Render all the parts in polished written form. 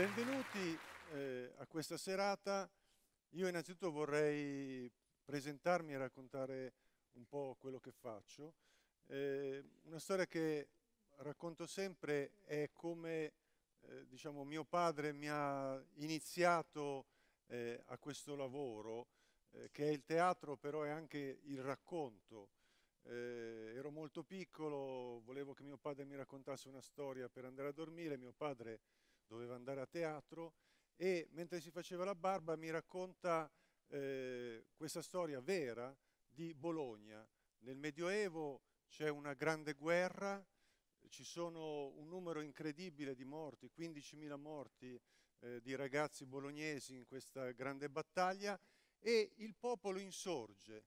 Benvenuti a questa serata. Io innanzitutto vorrei presentarmi e raccontare un po' quello che faccio. Una storia che racconto sempre è come diciamo, mio padre mi ha iniziato a questo lavoro, che è il teatro, però è anche il racconto. Ero molto piccolo, volevo che mio padre mi raccontasse una storia per andare a dormire. Mio padre doveva andare a teatro e mentre si faceva la barba mi racconta questa storia vera di Bologna. Nel Medioevo c'è una grande guerra, ci sono un numero incredibile di morti, 15.000 morti di ragazzi bolognesi in questa grande battaglia, e il popolo insorge.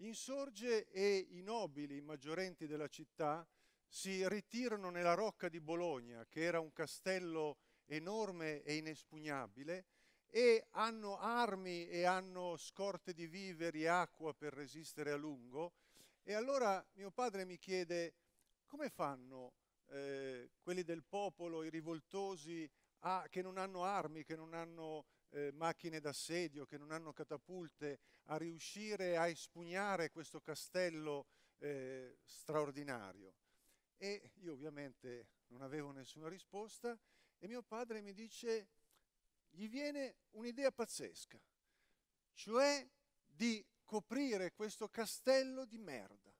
Insorge e i nobili, i maggiorenti della città, si ritirano nella Rocca di Bologna, che era un castello enorme e inespugnabile, e hanno armi e hanno scorte di viveri e acqua per resistere a lungo. E allora mio padre mi chiede: come fanno quelli del popolo, i rivoltosi, che non hanno armi, che non hanno macchine d'assedio, che non hanno catapulte, a riuscire a espugnare questo castello straordinario? E io ovviamente non avevo nessuna risposta, e mio padre mi dice: gli viene un'idea pazzesca, cioè di coprire questo castello di merda.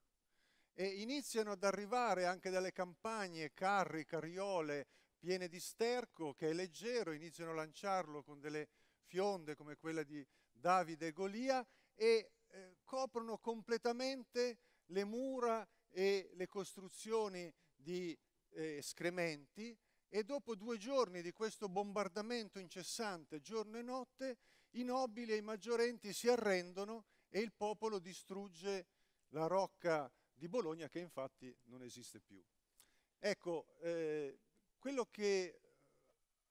E iniziano ad arrivare anche dalle campagne carri, carriole piene di sterco, che è leggero, iniziano a lanciarlo con delle fionde come quella di Davide e Golia, e coprono completamente le mura e le costruzioni di escrementi. E dopo 2 giorni di questo bombardamento incessante, giorno e notte, i nobili e i maggiorenti si arrendono e il popolo distrugge la Rocca di Bologna, che infatti non esiste più. Ecco, quello che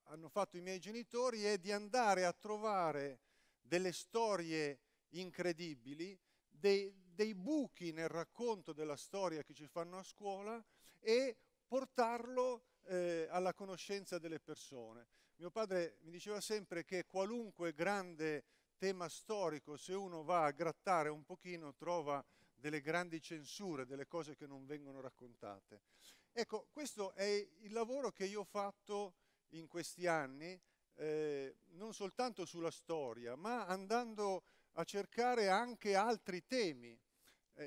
hanno fatto i miei genitori è di andare a trovare delle storie incredibili, dei buchi nel racconto della storia che ci fanno a scuola, e portarlo alla conoscenza delle persone. Mio padre mi diceva sempre che qualunque grande tema storico, se uno va a grattare un pochino, trova delle grandi censure, delle cose che non vengono raccontate. Ecco, questo è il lavoro che io ho fatto in questi anni, non soltanto sulla storia, ma andando a cercare anche altri temi.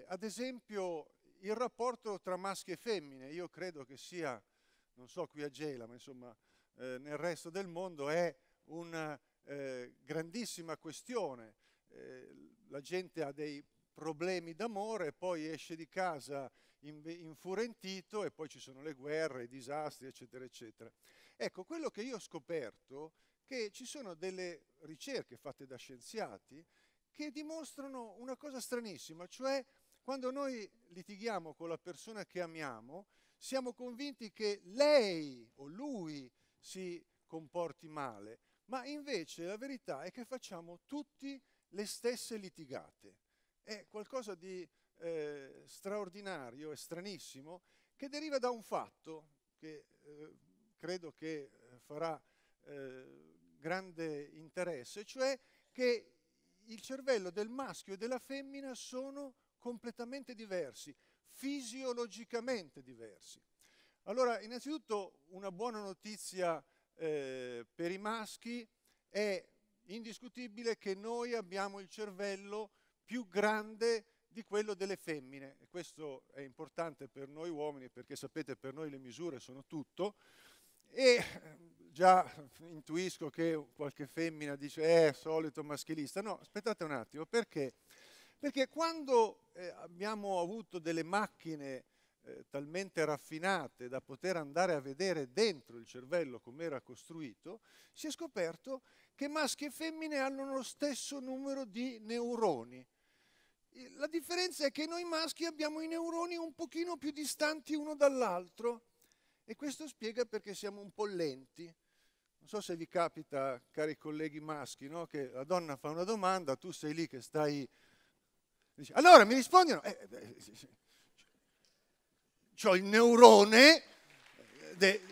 Ad esempio, il rapporto tra maschi e femmine. Io credo che sia, non so qui a Gela, ma insomma nel resto del mondo, è una grandissima questione. La gente ha dei problemi d'amore, poi esce di casa infurentito, e poi ci sono le guerre, i disastri, eccetera, eccetera. Ecco, quello che io ho scoperto è che ci sono delle ricerche fatte da scienziati che dimostrano una cosa stranissima, cioè quando noi litighiamo con la persona che amiamo, siamo convinti che lei o lui si comporti male, ma invece la verità è che facciamo tutti le stesse litigate. È qualcosa di straordinario e stranissimo, che deriva da un fatto che credo che farà grande interesse, cioè che il cervello del maschio e della femmina sono completamente diversi, fisiologicamente diversi. Allora, innanzitutto una buona notizia per i maschi: è indiscutibile che noi abbiamo il cervello più grande di quello delle femmine, e questo è importante per noi uomini, perché sapete, per noi le misure sono tutto. E già intuisco che qualche femmina dice: solito maschilista. No, aspettate un attimo, perché quando abbiamo avuto delle macchine talmente raffinate da poter andare a vedere dentro il cervello come era costruito, si è scoperto che maschi e femmine hanno lo stesso numero di neuroni. La differenza è che noi maschi abbiamo i neuroni un pochino più distanti uno dall'altro, e questo spiega perché siamo un po' lenti. Non so se vi capita, cari colleghi maschi, no? Che la donna fa una domanda, tu sei lì che stai... Dici, allora mi rispondono... C'ho il neurone,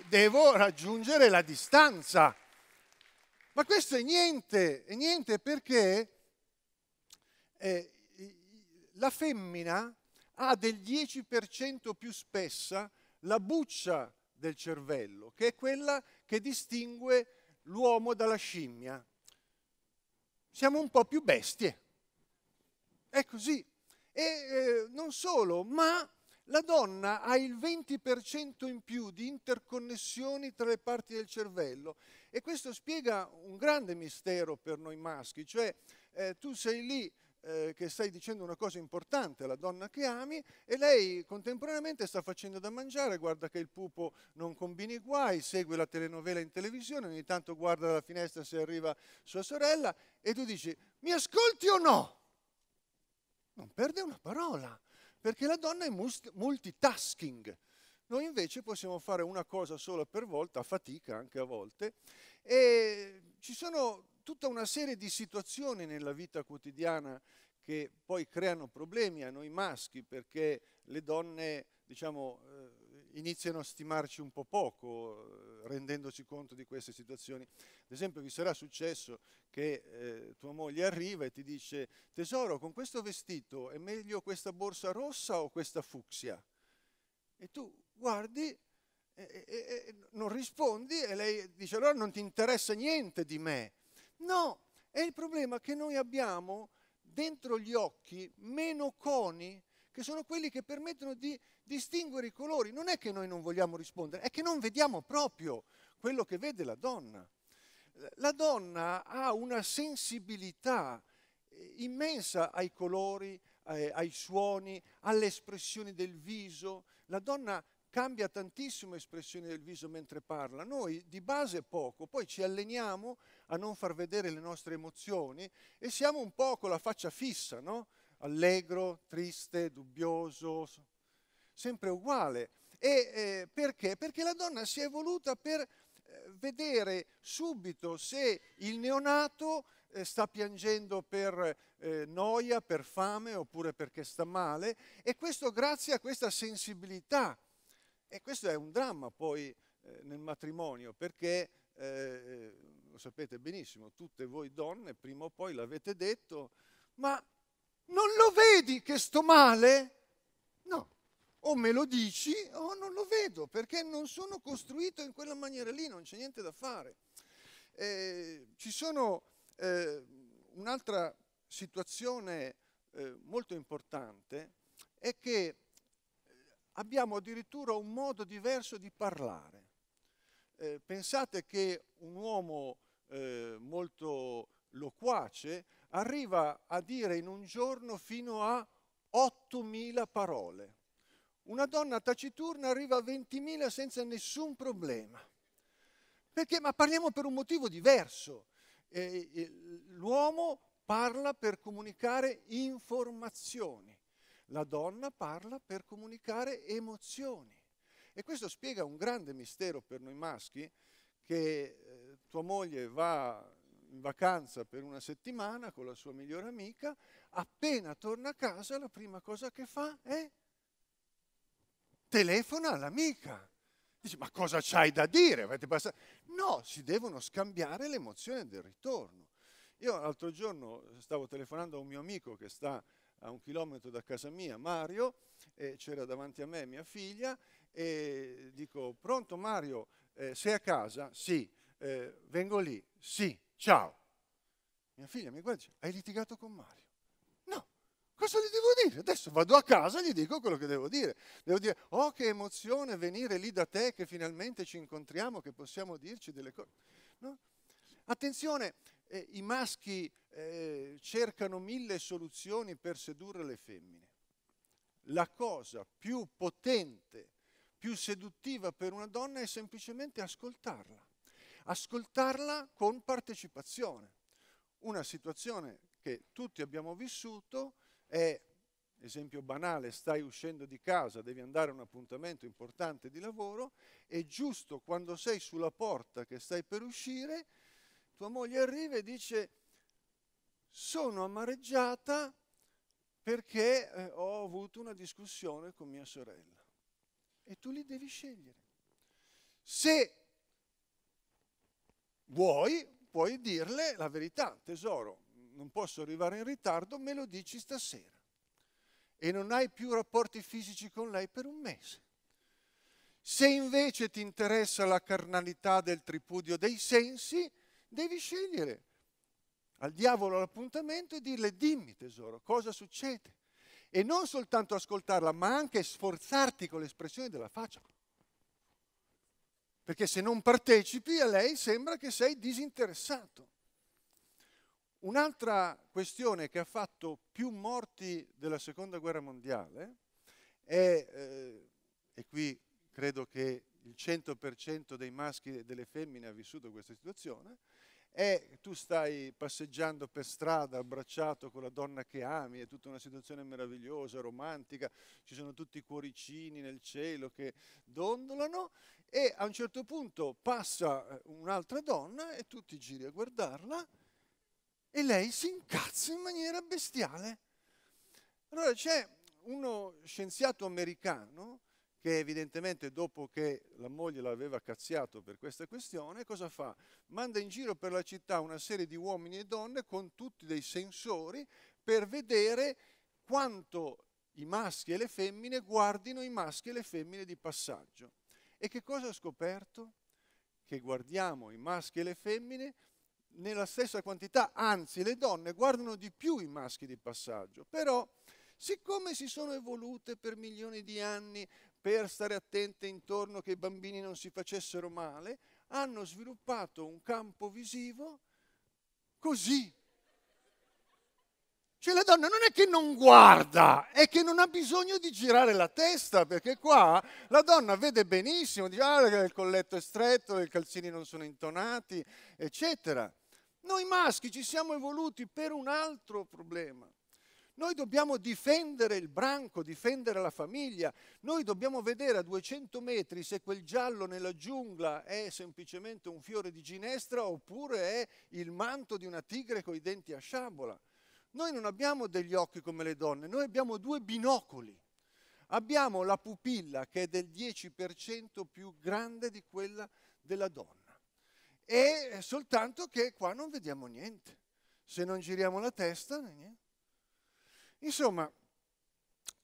devo raggiungere la distanza. Ma questo è niente perché la femmina ha del 10% più spessa la buccia del cervello, che è quella che distingue l'uomo dalla scimmia. Siamo un po' più bestie. È così. E non solo, ma la donna ha il 20% in più di interconnessioni tra le parti del cervello. E questo spiega un grande mistero per noi maschi, cioè tu sei lì che stai dicendo una cosa importante alla donna che ami e lei contemporaneamente sta facendo da mangiare, guarda che il pupo non combini guai, segue la telenovela in televisione, ogni tanto guarda dalla finestra se arriva sua sorella e tu dici mi ascolti o no? Non perde una parola. Perché la donna è multitasking. Noi invece possiamo fare una cosa sola per volta, a fatica anche a volte, e ci sono tutta una serie di situazioni nella vita quotidiana che poi creano problemi a noi maschi, perché le donne, diciamo, iniziano a stimarci un po' poco, rendendoci conto di queste situazioni. Ad esempio vi sarà successo che tua moglie arriva e ti dice tesoro, con questo vestito è meglio questa borsa rossa o questa fucsia? E tu guardi e non rispondi e lei dice allora non ti interessa niente di me. No, è il problema che noi abbiamo dentro gli occhi meno coni che sono quelli che permettono di distinguere i colori. Non è che noi non vogliamo rispondere, è che non vediamo proprio quello che vede la donna. La donna ha una sensibilità immensa ai colori, ai suoni, alle espressioni del viso. La donna cambia tantissimo espressioni del viso mentre parla. Noi di base poco, poi ci alleniamo a non far vedere le nostre emozioni e siamo un po' con la faccia fissa, no? Allegro, triste, dubbioso, sempre uguale. E perché? Perché la donna si è evoluta per vedere subito se il neonato sta piangendo per noia, per fame oppure perché sta male, e questo grazie a questa sensibilità. E questo è un dramma poi nel matrimonio, perché lo sapete benissimo, tutte voi donne prima o poi l'avete detto, ma non lo vedi che sto male? No, o me lo dici o non lo vedo, perché non sono costruito in quella maniera lì, non c'è niente da fare. Ci sono un'altra situazione molto importante, è che abbiamo addirittura un modo diverso di parlare. Pensate che un uomo molto loquace arriva a dire in un giorno fino a 8.000 parole. Una donna taciturna arriva a 20.000 senza nessun problema. Perché? Ma parliamo per un motivo diverso. L'uomo parla per comunicare informazioni, la donna parla per comunicare emozioni. E questo spiega un grande mistero per noi maschi, che tua moglie va in vacanza per una settimana con la sua migliore amica, appena torna a casa la prima cosa che fa è telefona all'amica. Dice, ma cosa c'hai da dire? Avete passato? No, si devono scambiare l'emozione del ritorno. Io l'altro giorno stavo telefonando a un mio amico che sta a 1 chilometro da casa mia, Mario, c'era davanti a me mia figlia, e dico, pronto Mario, sei a casa? Sì. Vengo lì? Sì. Ciao. Mia figlia mi guarda e dice, hai litigato con Mario? No, cosa gli devo dire? Adesso vado a casa e gli dico quello che devo dire. Devo dire, oh che emozione venire lì da te, che finalmente ci incontriamo, che possiamo dirci delle cose. No? Attenzione, i maschi cercano 1000 soluzioni per sedurre le femmine. La cosa più potente, più seduttiva per una donna è semplicemente ascoltarla. Ascoltarla con partecipazione. Una situazione che tutti abbiamo vissuto è, esempio banale, stai uscendo di casa, devi andare a un appuntamento importante di lavoro e giusto quando sei sulla porta che stai per uscire, tua moglie arriva e dice sono amareggiata perché ho avuto una discussione con mia sorella. E tu li devi scegliere. Se vuoi, puoi dirle la verità: tesoro, non posso arrivare in ritardo, me lo dici stasera. E non hai più rapporti fisici con lei per un mese. Se invece ti interessa la carnalità del tripudio dei sensi, devi scegliere al diavolo l'appuntamento e dirle: dimmi tesoro, cosa succede? E non soltanto ascoltarla, ma anche sforzarti con l'espressione della faccia. Perché se non partecipi, a lei sembra che sei disinteressato. Un'altra questione che ha fatto più morti della Seconda Guerra Mondiale è, e qui credo che il 100% dei maschi e delle femmine ha vissuto questa situazione, è tu stai passeggiando per strada abbracciato con la donna che ami, è tutta una situazione meravigliosa, romantica, ci sono tutti i cuoricini nel cielo che dondolano, e a un certo punto passa un'altra donna e tu ti giri a guardarla e lei si incazza in maniera bestiale. Allora c'è uno scienziato americano che evidentemente dopo che la moglie l'aveva cazziato per questa questione, cosa fa? Manda in giro per la città una serie di uomini e donne con tutti dei sensori per vedere quanto i maschi e le femmine guardino i maschi e le femmine di passaggio. E che cosa ho scoperto? Che guardiamo i maschi e le femmine nella stessa quantità, anzi le donne guardano di più i maschi di passaggio, però siccome si sono evolute per milioni di anni per stare attente intorno che i bambini non si facessero male, hanno sviluppato un campo visivo così. Cioè la donna non è che non guarda, è che non ha bisogno di girare la testa, perché qua la donna vede benissimo, dice ah, il colletto è stretto, i calzini non sono intonati, eccetera. Noi maschi ci siamo evoluti per un altro problema. Noi dobbiamo difendere il branco, difendere la famiglia. Noi dobbiamo vedere a 200 metri se quel giallo nella giungla è semplicemente un fiore di ginestra oppure è il manto di una tigre con i denti a sciabola. Noi non abbiamo degli occhi come le donne, noi abbiamo due binocoli. Abbiamo la pupilla che è del 10% più grande di quella della donna. E soltanto che qua non vediamo niente. Se non giriamo la testa, niente. Insomma,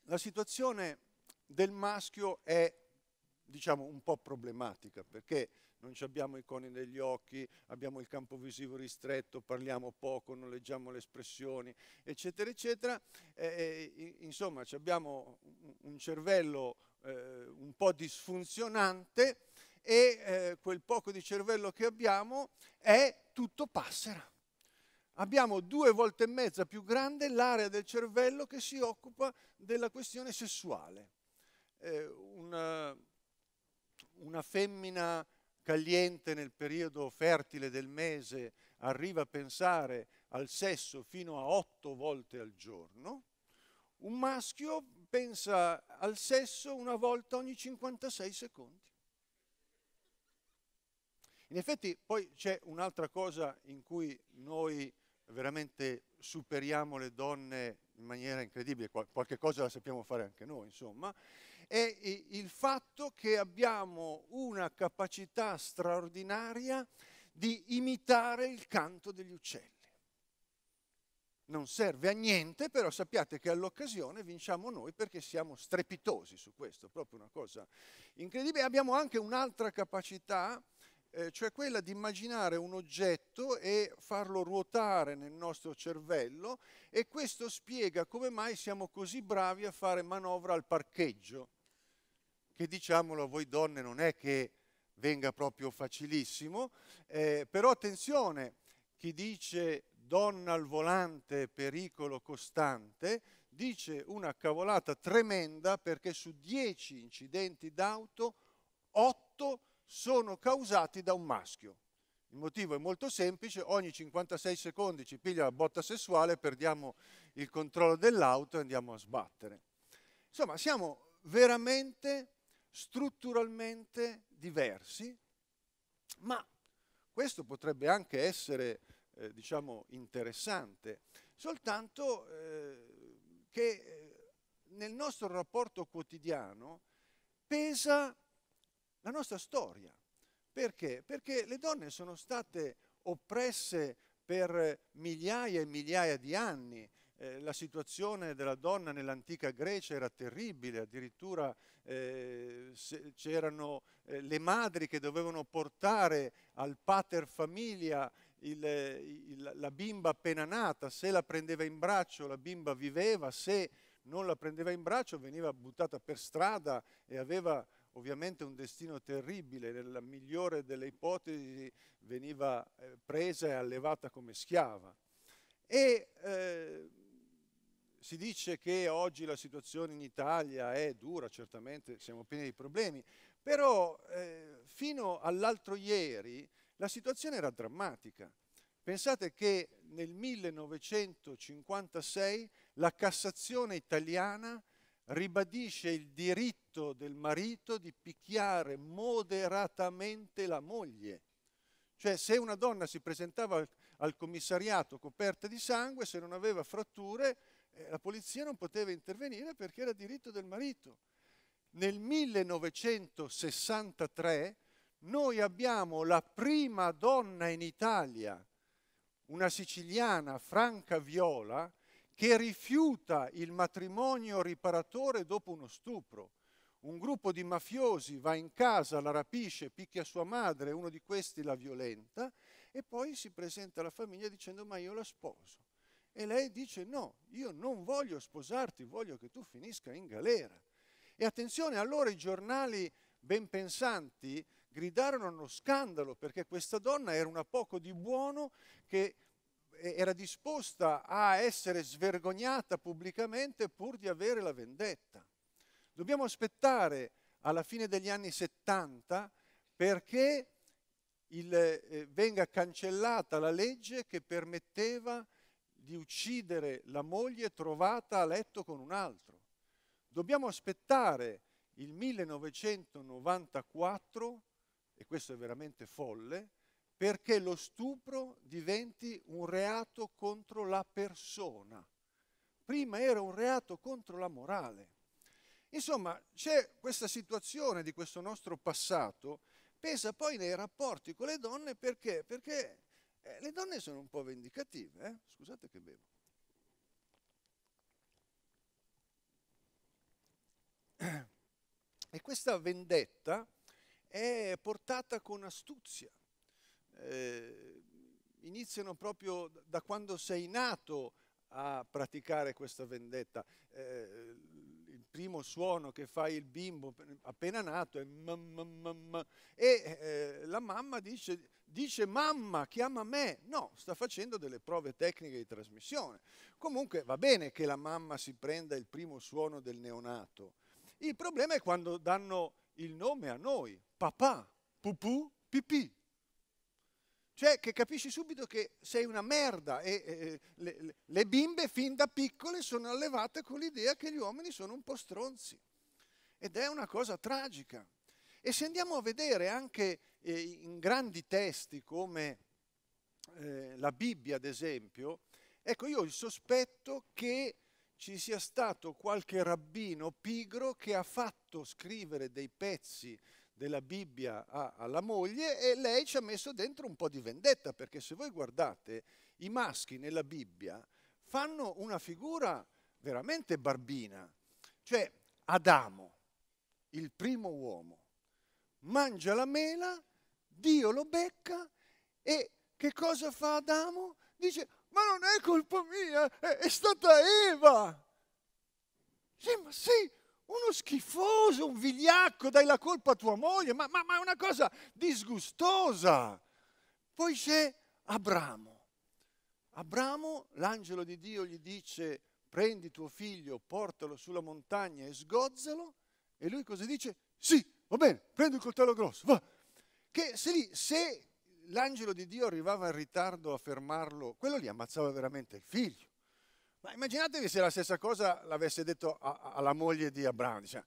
la situazione del maschio è, diciamo, un po' problematica, perché non abbiamo i coni negli occhi, abbiamo il campo visivo ristretto, parliamo poco, non leggiamo le espressioni, eccetera, eccetera. Insomma, abbiamo un cervello un po' disfunzionante e quel poco di cervello che abbiamo è tutto passera. Abbiamo 2 volte e mezza più grande l'area del cervello che si occupa della questione sessuale. Una femmina caliente nel periodo fertile del mese arriva a pensare al sesso fino a 8 volte al giorno. Un maschio pensa al sesso 1 volta ogni 56 secondi. In effetti poi c'è un'altra cosa in cui noi veramente superiamo le donne in maniera incredibile, qualche cosa la sappiamo fare anche noi, insomma, è il fatto che abbiamo una capacità straordinaria di imitare il canto degli uccelli. Non serve a niente, però sappiate che all'occasione vinciamo noi perché siamo strepitosi su questo, proprio una cosa incredibile. Abbiamo anche un'altra capacità, cioè quella di immaginare un oggetto e farlo ruotare nel nostro cervello, e questo spiega come mai siamo così bravi a fare manovra al parcheggio, che diciamolo a voi donne non è che venga proprio facilissimo, però attenzione, chi dice donna al volante pericolo costante dice una cavolata tremenda, perché su 10 incidenti d'auto 8 sono causati da un maschio. Il motivo è molto semplice: ogni 56 secondi ci piglia la botta sessuale, perdiamo il controllo dell'auto e andiamo a sbattere. Insomma, siamo veramente strutturalmente diversi, ma questo potrebbe anche essere, diciamo, interessante, soltanto che nel nostro rapporto quotidiano pesa la nostra storia. Perché? Perché le donne sono state oppresse per migliaia e migliaia di anni. La situazione della donna nell'antica Grecia era terribile, addirittura c'erano le madri che dovevano portare al pater familia la bimba appena nata. Se la prendeva in braccio la bimba viveva, se non la prendeva in braccio veniva buttata per strada e aveva ovviamente un destino terribile. Nella migliore delle ipotesi veniva presa e allevata come schiava. E si dice che oggi la situazione in Italia è dura, certamente siamo pieni di problemi, però fino all'altro ieri la situazione era drammatica. Pensate che nel 1956 la Cassazione italiana ribadisce il diritto del marito di picchiare moderatamente la moglie. Cioè, se una donna si presentava al commissariato coperta di sangue, se non aveva fratture, la polizia non poteva intervenire perché era diritto del marito. Nel 1963 noi abbiamo la prima donna in Italia, una siciliana, Franca Viola, che rifiuta il matrimonio riparatore dopo uno stupro. Un gruppo di mafiosi va in casa, la rapisce, picchia sua madre, uno di questi la violenta e poi si presenta alla famiglia dicendo: ma io la sposo. E lei dice: no, io non voglio sposarti, voglio che tu finisca in galera. E attenzione, allora i giornali ben pensanti gridarono allo scandalo perché questa donna era una poco di buono che era disposta a essere svergognata pubblicamente pur di avere la vendetta. Dobbiamo aspettare alla fine degli anni 70 perché venga cancellata la legge che permetteva di uccidere la moglie trovata a letto con un altro. Dobbiamo aspettare il 1994, e questo è veramente folle, perché lo stupro diventi un reato contro la persona. Prima era un reato contro la morale. Insomma, c'è questa situazione di questo nostro passato, pesa poi nei rapporti con le donne, perché? Perché le donne sono un po' vendicative, eh? Scusate che bevo. E questa vendetta è portata con astuzia. Iniziano proprio da quando sei nato a praticare questa vendetta. Il primo suono che fa il bimbo appena nato è mamma, e la mamma dice mamma, chiama me. No, sta facendo delle prove tecniche di trasmissione. Comunque va bene che la mamma si prenda il primo suono del neonato. Il problema è quando danno il nome a noi: papà, pupù, pipì. Cioè che capisci subito che sei una merda, e le bimbe fin da piccole sono allevate con l'idea che gli uomini sono un po' stronzi, ed è una cosa tragica. E se andiamo a vedere anche in grandi testi come la Bibbia, ad esempio, ecco, io ho il sospetto che ci sia stato qualche rabbino pigro che ha fatto scrivere dei pezzi della Bibbia alla moglie, e lei ci ha messo dentro un po' di vendetta, perché se voi guardate i maschi nella Bibbia fanno una figura veramente barbina. Cioè Adamo, il primo uomo, mangia la mela, Dio lo becca, e che cosa fa Adamo? Dice: ma non è colpa mia, è stata Eva. Sì, ma sì, uno schifoso, un vigliacco, dai la colpa a tua moglie, ma è una cosa disgustosa. Poi c'è Abramo. Abramo, l'angelo di Dio gli dice: prendi tuo figlio, portalo sulla montagna e sgozzalo, e lui cosa dice? Sì, va bene, prendi il coltello grosso, va. Che se l'angelo di Dio arrivava in ritardo a fermarlo, quello lì ammazzava veramente il figlio. Ma immaginatevi se la stessa cosa l'avesse detto alla moglie di Abramo. Diceva: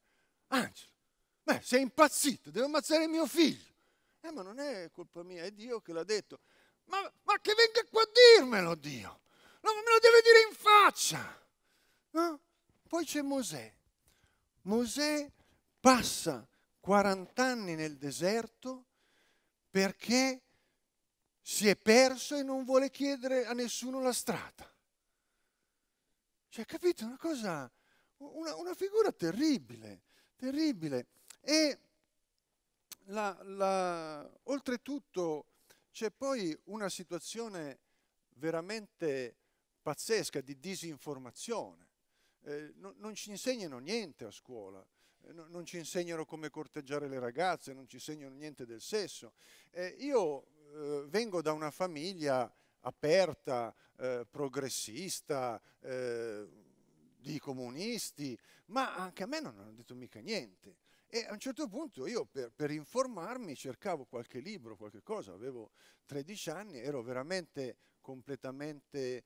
Angelo, beh, sei impazzito, devo ammazzare mio figlio. Ma non è colpa mia, è Dio che l'ha detto. Ma che venga qua a dirmelo Dio? No, me lo deve dire in faccia. No? Poi c'è Mosè. Mosè passa 40 anni nel deserto perché si è perso e non vuole chiedere a nessuno la strada. Cioè, capito? Una cosa, una figura terribile, terribile. E oltretutto c'è poi una situazione veramente pazzesca di disinformazione. Non ci insegnano niente a scuola, non ci insegnano come corteggiare le ragazze, non ci insegnano niente del sesso. Io vengo da una famiglia aperta, progressista, di comunisti, ma anche a me non hanno detto mica niente. E a un certo punto io per informarmi cercavo qualche libro, qualche cosa, avevo 13 anni, ero veramente completamente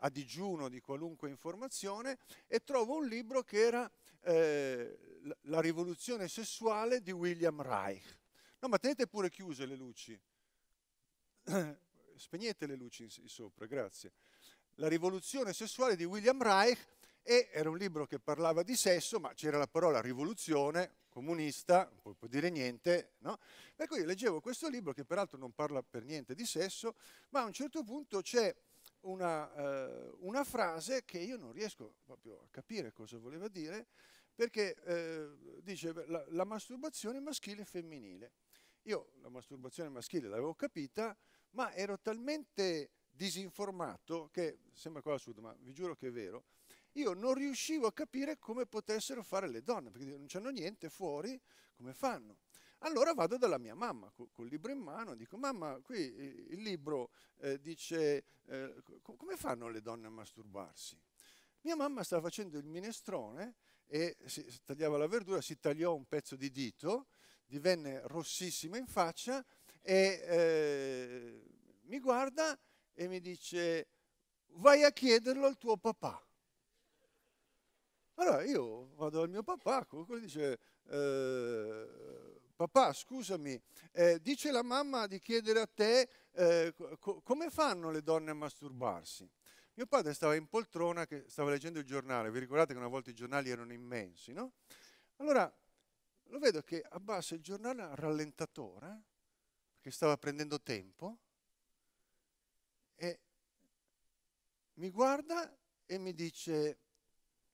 a digiuno di qualunque informazione e trovo un libro che era La rivoluzione sessuale di William Reich. No, ma tenete pure chiuse le luci. Spegnete le luci sopra, grazie. La rivoluzione sessuale di William Reich, e era un libro che parlava di sesso, ma c'era la parola rivoluzione, comunista, non può dire niente, no? Per cui leggevo questo libro che peraltro non parla per niente di sesso, ma a un certo punto c'è una frase che io non riesco proprio a capire cosa voleva dire, perché dice la masturbazione maschile e femminile. Io la masturbazione maschile l'avevo capita, ma ero talmente disinformato che, sembra cosa assurda, ma vi giuro che è vero, io non riuscivo a capire come potessero fare le donne, perché non c'hanno niente fuori, come fanno? Allora vado dalla mia mamma, col libro in mano, dico, mamma, qui il libro dice, come fanno le donne a masturbarsi? Mia mamma stava facendo il minestrone e si tagliava la verdura, si tagliò un pezzo di dito, divenne rossissima in faccia e mi guarda e mi dice, vai a chiederlo al tuo papà. Allora io vado dal mio papà, quello dice, papà scusami, dice la mamma di chiedere a te come fanno le donne a masturbarsi. Mio padre stava in poltrona, che stava leggendo il giornale, vi ricordate che una volta i giornali erano immensi, no? Allora lo vedo che abbassa il giornale al rallentatore, perché stava prendendo tempo, e mi guarda e mi dice,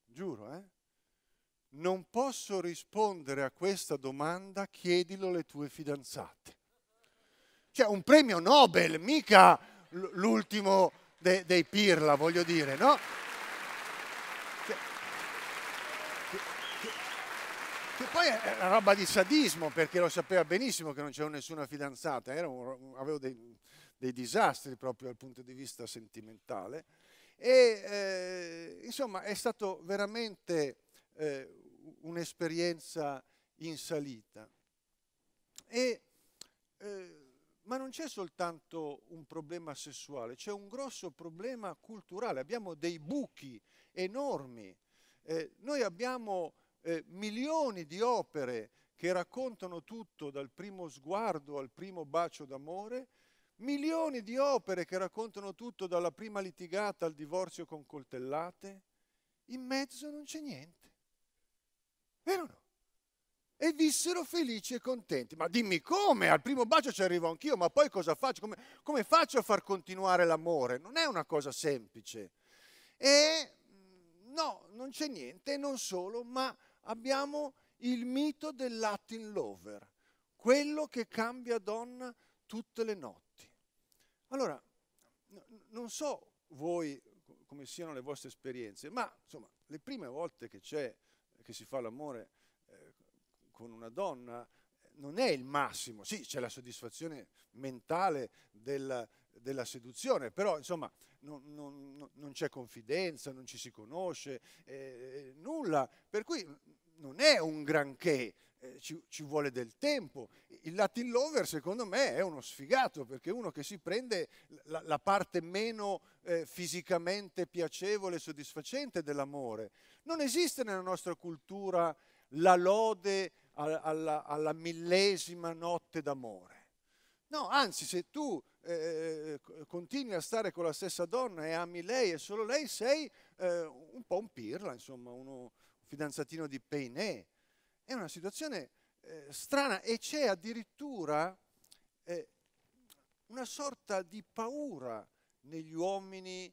giuro, non posso rispondere a questa domanda, chiedilo alle tue fidanzate. Cioè un premio Nobel, mica l'ultimo dei pirla, voglio dire, no? Cioè, che poi è una roba di sadismo, perché lo sapeva benissimo che non c'era nessuna fidanzata, avevo dei disastri proprio dal punto di vista sentimentale. Insomma è stato veramente un'esperienza in salita. Ma non c'è soltanto un problema sessuale, c'è un grosso problema culturale, abbiamo dei buchi enormi. Noi abbiamo milioni di opere che raccontano tutto dal primo sguardo al primo bacio d'amore, milioni di opere che raccontano tutto dalla prima litigata al divorzio con coltellate, in mezzo non c'è niente. Vero o no? E vissero felici e contenti. Ma dimmi come? Al primo bacio ci arrivo anch'io, ma poi cosa faccio? Come faccio a far continuare l'amore? Non è una cosa semplice. E no, non c'è niente, e non solo, ma abbiamo il mito del Latin lover, quello che cambia donna tutte le notti. Allora, non so voi come siano le vostre esperienze, ma insomma, le prime volte che si fa l'amore con una donna non è il massimo. Sì, c'è la soddisfazione mentale della seduzione, però insomma non c'è confidenza, non ci si conosce, nulla, per cui non è un granché. Ci vuole del tempo. Il Latin lover secondo me è uno sfigato, perché è uno che si prende la parte meno fisicamente piacevole e soddisfacente dell'amore. Non esiste nella nostra cultura la lode alla millesima notte d'amore. No, anzi, se tu continui a stare con la stessa donna e ami lei e solo lei, sei un po' un pirla, insomma, un fidanzatino di Peinè. È una situazione strana, e c'è addirittura una sorta di paura negli uomini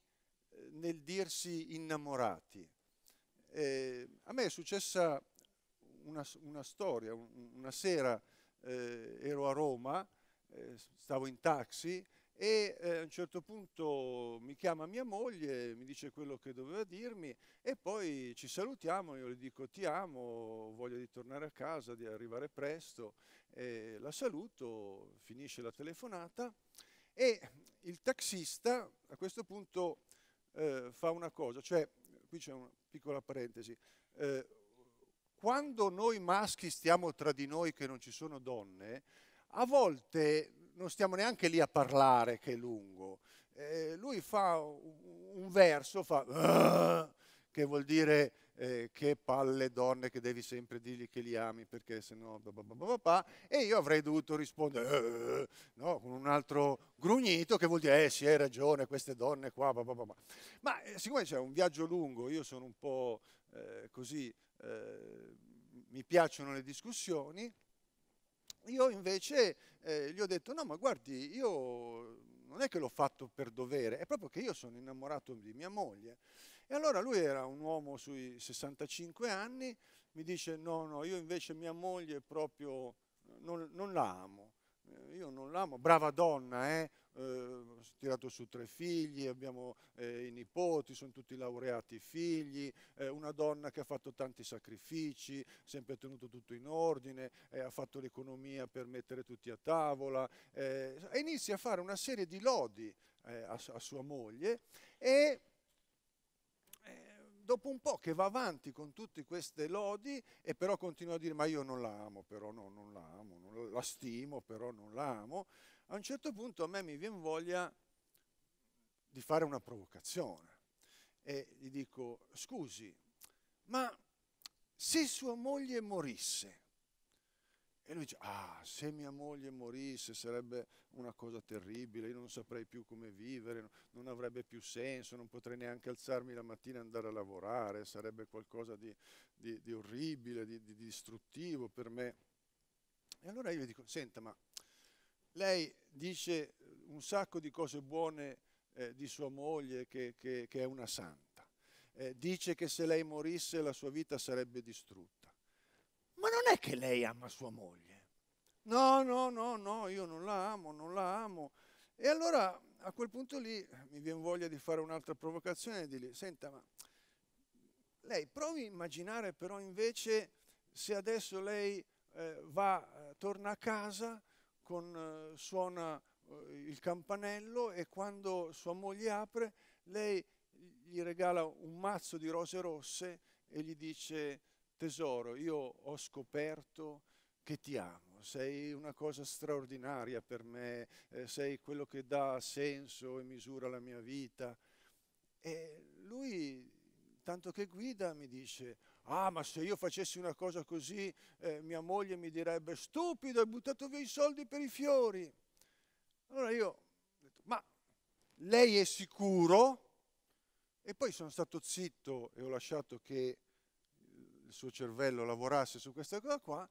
nel dirsi innamorati. A me è successa una storia, una sera ero a Roma, stavo in taxi e a un certo punto mi chiama mia moglie, mi dice quello che doveva dirmi e poi ci salutiamo, io le dico ti amo, voglio di tornare a casa, di arrivare presto, la saluto, finisce la telefonata e il taxista a questo punto fa una cosa, cioè qui c'è una piccola parentesi, quando noi maschi stiamo tra di noi che non ci sono donne, a volte non stiamo neanche lì a parlare che è lungo, lui fa un verso, fa che vuol dire che palle donne che devi sempre dirgli che li ami perché sennò e io avrei dovuto rispondere no, con un altro grugnito che vuol dire sì hai ragione queste donne qua ma siccome c'è un viaggio lungo io sono un po' così mi piacciono le discussioni. Io invece gli ho detto no ma guardi io non è che l'ho fatto per dovere, è proprio che io sono innamorato di mia moglie. E allora lui era un uomo sui 65 anni, mi dice no no io invece mia moglie proprio non la amo, io non l'amo, brava donna ho tirato su 3 figli, abbiamo i nipoti, sono tutti laureati i figli, una donna che ha fatto tanti sacrifici, sempre tenuto tutto in ordine, ha fatto l'economia per mettere tutti a tavola, e inizia a fare una serie di lodi a sua moglie e dopo un po' che va avanti con tutte queste lodi e però continua a dire ma io non la amo, però no, non la amo, non la stimo, però non la amo. A un certo punto a me mi viene voglia di fare una provocazione e gli dico scusi, ma se sua moglie morisse? E lui dice se mia moglie morisse sarebbe una cosa terribile, io non saprei più come vivere, non avrebbe più senso, non potrei neanche alzarmi la mattina e andare a lavorare, sarebbe qualcosa di orribile, di distruttivo per me. E allora io gli dico senta ma lei dice un sacco di cose buone di sua moglie che è una santa, dice che se lei morisse la sua vita sarebbe distrutta, ma non è che lei ama sua moglie? No, no, no, no, io non la amo, non la amo. E allora a quel punto lì mi viene voglia di fare un'altra provocazione e di lì, senta ma lei provi a immaginare però invece se adesso lei torna a casa, suona il campanello e quando sua moglie apre lei gli regala un mazzo di rose rosse e gli dice tesoro io ho scoperto che ti amo, sei una cosa straordinaria per me, sei quello che dà senso e misura alla mia vita. E lui tanto che guida mi dice ma se io facessi una cosa così mia moglie mi direbbe stupido, hai buttato via i soldi per i fiori. Allora io ho detto ma lei è sicuro? E poi sono stato zitto e ho lasciato che il suo cervello lavorasse su questa cosa qua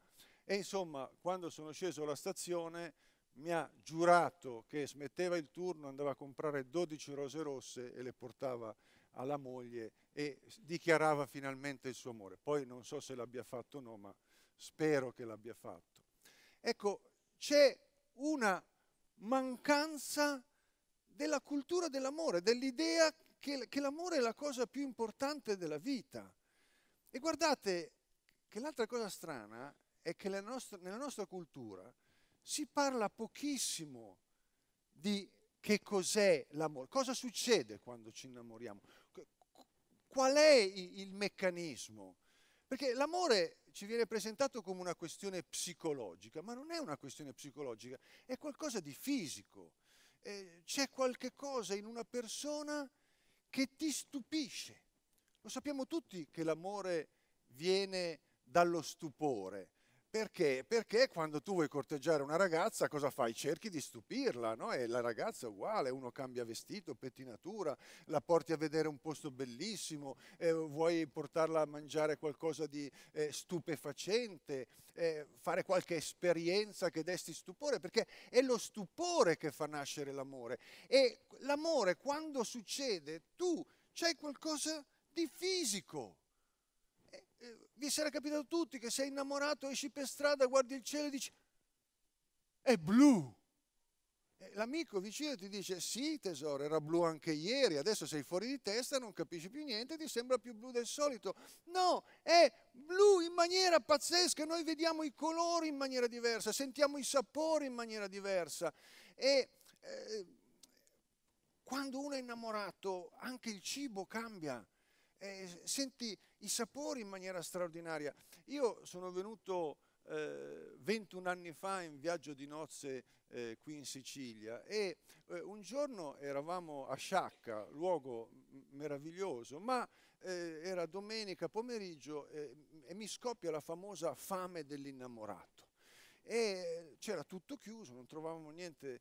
e insomma quando sono sceso alla stazione mi ha giurato che smetteva il turno, andava a comprare 12 rose rosse e le portava alla moglie e dichiarava finalmente il suo amore. Poi non so se l'abbia fatto o no, ma spero che l'abbia fatto. Ecco, c'è una mancanza della cultura dell'amore, dell'idea che l'amore è la cosa più importante della vita. E guardate che l'altra cosa strana è che nella nostra cultura si parla pochissimo di che cos'è l'amore, cosa succede quando ci innamoriamo, qual è il meccanismo, perché l'amore ci viene presentato come una questione psicologica, ma non è una questione psicologica, è qualcosa di fisico, c'è qualche cosa in una persona che ti stupisce. Lo sappiamo tutti che l'amore viene dallo stupore, Perché? Perché quando tu vuoi corteggiare una ragazza, cosa fai? Cerchi di stupirla, no? E la ragazza è uguale, uno cambia vestito, pettinatura, la porti a vedere un posto bellissimo, vuoi portarla a mangiare qualcosa di stupefacente, fare qualche esperienza che desti stupore, perché è lo stupore che fa nascere l'amore. E l'amore, quando succede, tu c'hai qualcosa di fisico. Vi sarà capitato a tutti che sei innamorato, esci per strada, guardi il cielo e dici è blu. L'amico vicino ti dice sì tesoro, era blu anche ieri, adesso sei fuori di testa, non capisci più niente, ti sembra più blu del solito. No, è blu in maniera pazzesca, noi vediamo i colori in maniera diversa, sentiamo i sapori in maniera diversa. E quando uno è innamorato anche il cibo cambia. Senti i sapori in maniera straordinaria. Io sono venuto 21 anni fa in viaggio di nozze qui in Sicilia e un giorno eravamo a Sciacca, luogo meraviglioso, ma era domenica pomeriggio e mi scoppia la famosa fame dell'innamorato. E c'era tutto chiuso, non trovavamo niente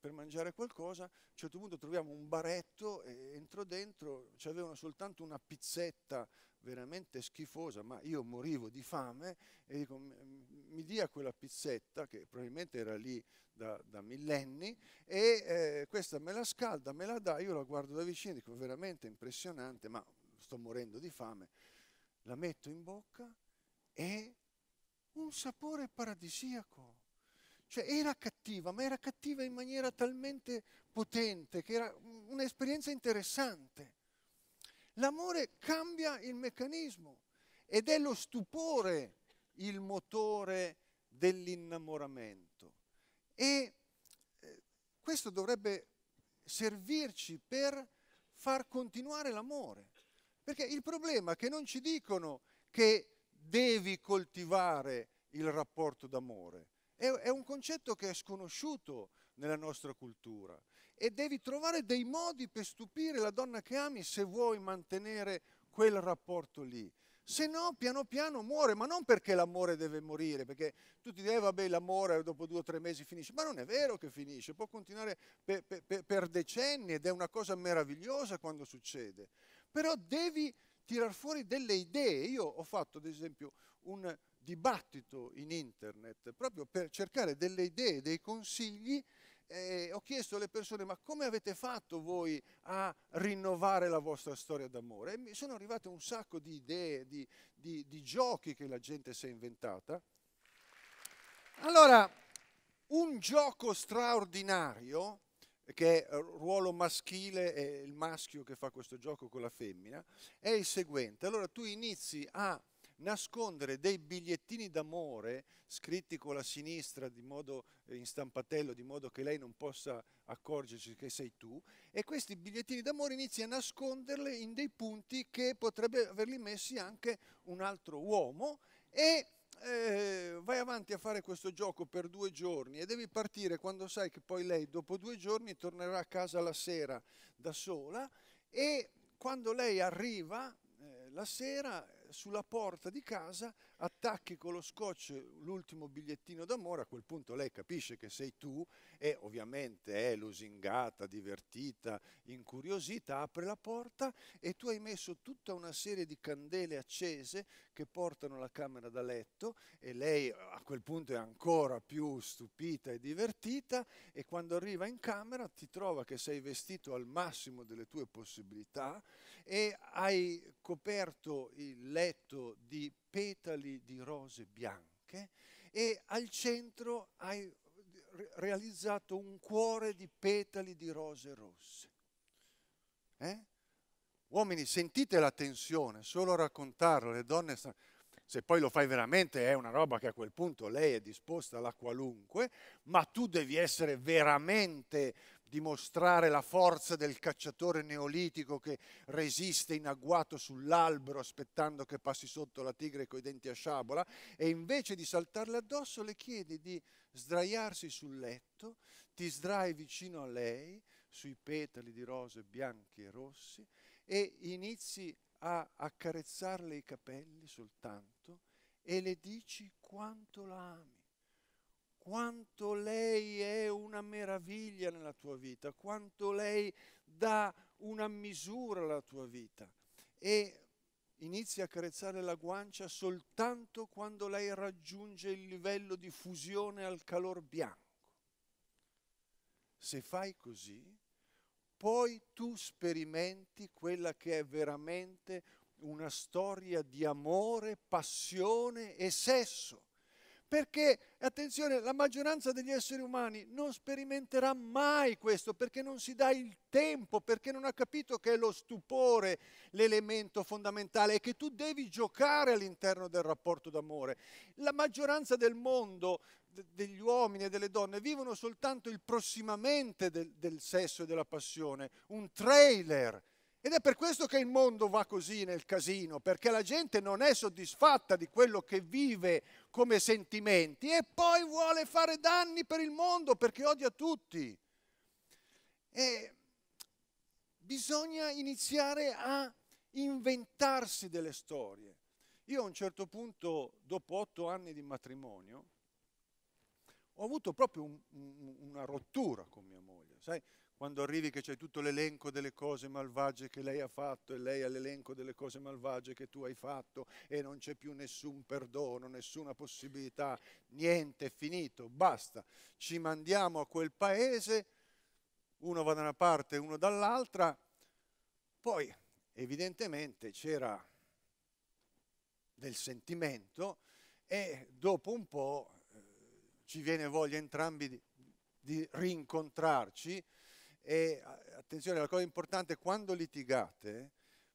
per mangiare qualcosa. A un certo punto troviamo un baretto e entro dentro, c'avevano soltanto una pizzetta veramente schifosa, ma io morivo di fame e dico mi dia quella pizzetta che probabilmente era lì da millenni e questa me la scalda, me la dà, io la guardo da vicino e dico veramente impressionante, ma sto morendo di fame. La metto in bocca e un sapore paradisiaco, cioè era cattiva, ma era cattiva in maniera talmente potente che era un'esperienza interessante. L'amore cambia il meccanismo ed è lo stupore il motore dell'innamoramento e questo dovrebbe servirci per far continuare l'amore, perché il problema è che non ci dicono che devi coltivare il rapporto d'amore. È un concetto che è sconosciuto nella nostra cultura e devi trovare dei modi per stupire la donna che ami se vuoi mantenere quel rapporto lì. Se no, piano piano muore, ma non perché l'amore deve morire, perché tu ti dici, vabbè, l'amore dopo 2 o 3 mesi finisce, ma non è vero che finisce, può continuare per decenni ed è una cosa meravigliosa quando succede. Però devi tirar fuori delle idee. Io ho fatto, ad esempio, un dibattito in internet proprio per cercare delle idee, dei consigli. Ho chiesto alle persone, ma come avete fatto voi a rinnovare la vostra storia d'amore? E mi sono arrivate un sacco di idee, di giochi che la gente si è inventata. Allora, un gioco straordinario, che è ruolo maschile, è il maschio che fa questo gioco con la femmina, è il seguente. Allora tu inizi a nascondere dei bigliettini d'amore scritti con la sinistra di modo, in stampatello, di modo che lei non possa accorgersi che sei tu, e questi bigliettini d'amore inizi a nasconderli in dei punti che potrebbe averli messi anche un altro uomo e vai avanti a fare questo gioco per 2 giorni e devi partire quando sai che poi lei dopo 2 giorni tornerà a casa la sera da sola e quando lei arriva la sera sulla porta di casa attacchi con lo scotch l'ultimo bigliettino d'amore, a quel punto lei capisce che sei tu e ovviamente è lusingata, divertita, incuriosita, apre la porta e tu hai messo tutta una serie di candele accese che portano alla camera da letto e lei a quel punto è ancora più stupita e divertita e quando arriva in camera ti trova che sei vestito al massimo delle tue possibilità e hai coperto il letto di petali di rose bianche e al centro hai realizzato un cuore di petali di rose rosse. Uomini, sentite la tensione, solo a raccontarlo, le donne stanno... Se poi lo fai veramente è una roba che a quel punto lei è disposta alla qualunque, ma tu devi essere veramente... dimostrare la forza del cacciatore neolitico che resiste in agguato sull'albero aspettando che passi sotto la tigre coi denti a sciabola e invece di saltarle addosso le chiedi di sdraiarsi sul letto, ti sdrai vicino a lei sui petali di rose bianchi e rossi e inizi a accarezzarle i capelli soltanto e le dici quanto la ami, quanto lei è una meraviglia nella tua vita, quanto lei dà una misura alla tua vita, e inizi a carezzare la guancia soltanto quando lei raggiunge il livello di fusione al calor bianco. Se fai così, poi tu sperimenti quella che è veramente una storia di amore, passione e sesso. Perché, attenzione, la maggioranza degli esseri umani non sperimenterà mai questo, perché non si dà il tempo, perché non ha capito che è lo stupore l'elemento fondamentale e che tu devi giocare all'interno del rapporto d'amore. La maggioranza del mondo, degli uomini e delle donne, vivono soltanto il prossimamente del sesso e della passione, un trailer. Ed è per questo che il mondo va così nel casino, perché la gente non è soddisfatta di quello che vive come sentimenti e poi vuole fare danni per il mondo perché odia tutti. E bisogna iniziare a inventarsi delle storie. Io a un certo punto, dopo 8 anni di matrimonio, ho avuto proprio una rottura con mia moglie, sai? Quando arrivi che c'è tutto l'elenco delle cose malvagie che lei ha fatto e lei ha l'elenco delle cose malvagie che tu hai fatto e non c'è più nessun perdono, nessuna possibilità, niente, è finito, basta. Ci mandiamo a quel paese, uno va da una parte e uno dall'altra, poi evidentemente c'era del sentimento e dopo un po' ci viene voglia entrambi di rincontrarci. E attenzione, la cosa importante è quando litigate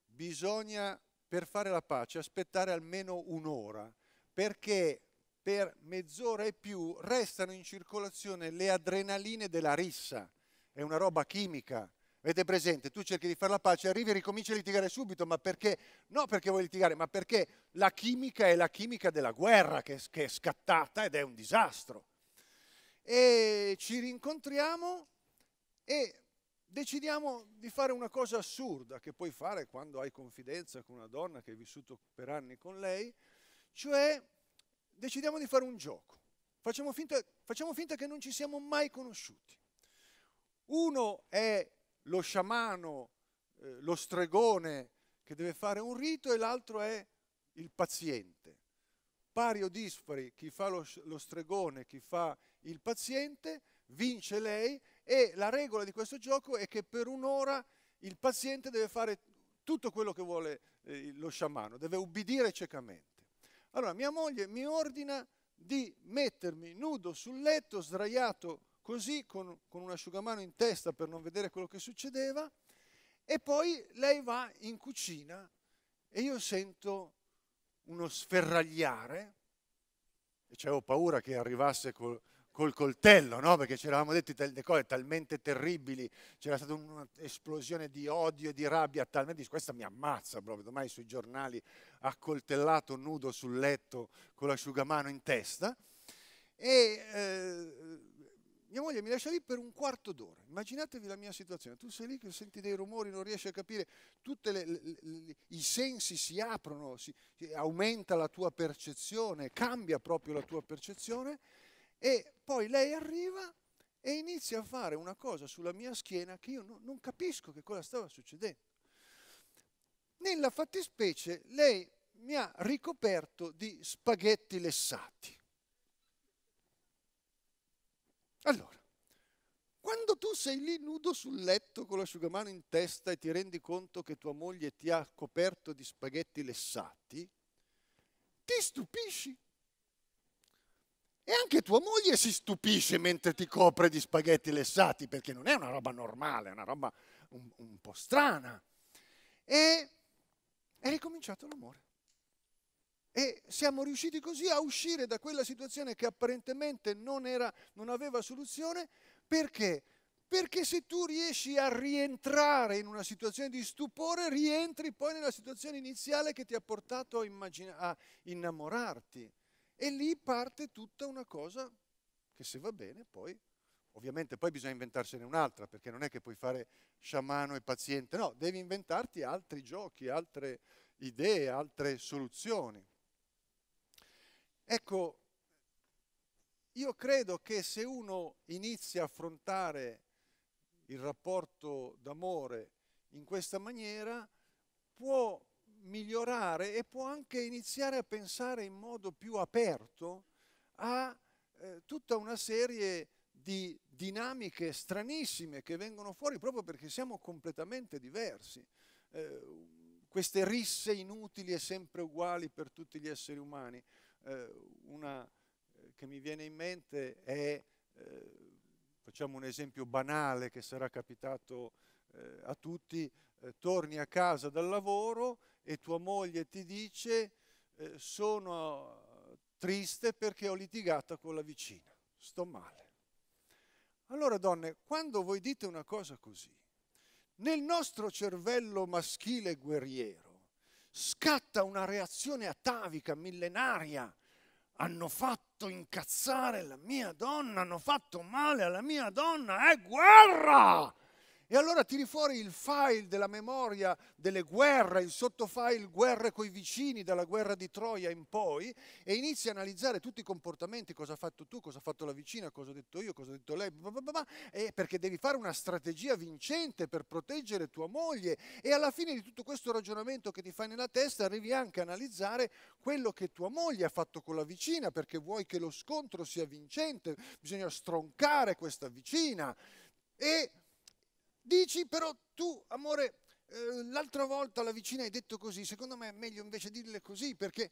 bisogna, per fare la pace, aspettare almeno un'ora, perché per mezz'ora e più restano in circolazione le adrenaline della rissa, è una roba chimica. Avete presente? Tu cerchi di fare la pace, arrivi e ricominci a litigare subito, ma perché? No perché vuoi litigare, ma perché la chimica è la chimica della guerra che è scattata ed è un disastro. E ci rincontriamo e decidiamo di fare una cosa assurda che puoi fare quando hai confidenza con una donna che hai vissuto per anni con lei, cioè decidiamo di fare un gioco. Facciamo finta che non ci siamo mai conosciuti. Uno è lo sciamano, lo stregone che deve fare un rito, e l'altro è il paziente. Pari o dispari, chi fa lo stregone, chi fa il paziente, vince lei. E la regola di questo gioco è che per un'ora il paziente deve fare tutto quello che vuole lo sciamano, deve ubbidire ciecamente. Allora mia moglie mi ordina di mettermi nudo sul letto, sdraiato così, con un asciugamano in testa per non vedere quello che succedeva, e poi lei va in cucina e io sento uno sferragliare, e avevo paura che arrivasse col coltello, no? Perché ci eravamo detti delle cose talmente terribili, c'era stata un'esplosione di odio e di rabbia, talmente questa mi ammazza proprio, ormai sui giornali accoltellato nudo sul letto con l'asciugamano in testa, e mia moglie mi lascia lì per un quarto d'ora. Immaginatevi la mia situazione, tu sei lì che senti dei rumori, non riesci a capire, tutti i sensi si aprono, aumenta la tua percezione, cambia proprio la tua percezione. E poi lei arriva e inizia a fare una cosa sulla mia schiena che io non capisco che cosa stava succedendo. Nella fattispecie lei mi ha ricoperto di spaghetti lessati. Allora, quando tu sei lì nudo sul letto con l'asciugamano in testa e ti rendi conto che tua moglie ti ha coperto di spaghetti lessati, ti stupisci. E anche tua moglie si stupisce mentre ti copre di spaghetti lessati, perché non è una roba normale, è una roba un po' strana. E è ricominciato l'amore. E siamo riusciti così a uscire da quella situazione che apparentemente non aveva soluzione. Perché? Perché se tu riesci a rientrare in una situazione di stupore, rientri poi nella situazione iniziale che ti ha portato a innamorarti. E lì parte tutta una cosa che, se va bene, poi, ovviamente poi bisogna inventarsene un'altra, perché non è che puoi fare sciamano e paziente, no, devi inventarti altri giochi, altre idee, altre soluzioni. Ecco, io credo che se uno inizia a affrontare il rapporto d'amore in questa maniera, può migliorare e può anche iniziare a pensare in modo più aperto a tutta una serie di dinamiche stranissime che vengono fuori proprio perché siamo completamente diversi. Queste risse inutili e sempre uguali per tutti gli esseri umani. Una che mi viene in mente è, facciamo un esempio banale che sarà capitato a tutti, torni a casa dal lavoro e tua moglie ti dice sono triste perché ho litigata con la vicina, sto male. Allora donne, quando voi dite una cosa così, nel nostro cervello maschile guerriero scatta una reazione atavica, millenaria. Hanno fatto incazzare la mia donna, hanno fatto male alla mia donna, è guerra! E allora tiri fuori il file della memoria delle guerre, il sottofile guerre coi vicini dalla guerra di Troia in poi e inizi a analizzare tutti i comportamenti, cosa hai fatto tu, cosa ha fatto la vicina, cosa ho detto io, cosa ha detto lei, perché devi fare una strategia vincente per proteggere tua moglie e alla fine di tutto questo ragionamento che ti fai nella testa arrivi anche a analizzare quello che tua moglie ha fatto con la vicina perché vuoi che lo scontro sia vincente, bisogna stroncare questa vicina e... Dici però tu, amore, l'altra volta alla vicina hai detto così, secondo me è meglio invece dirle così perché...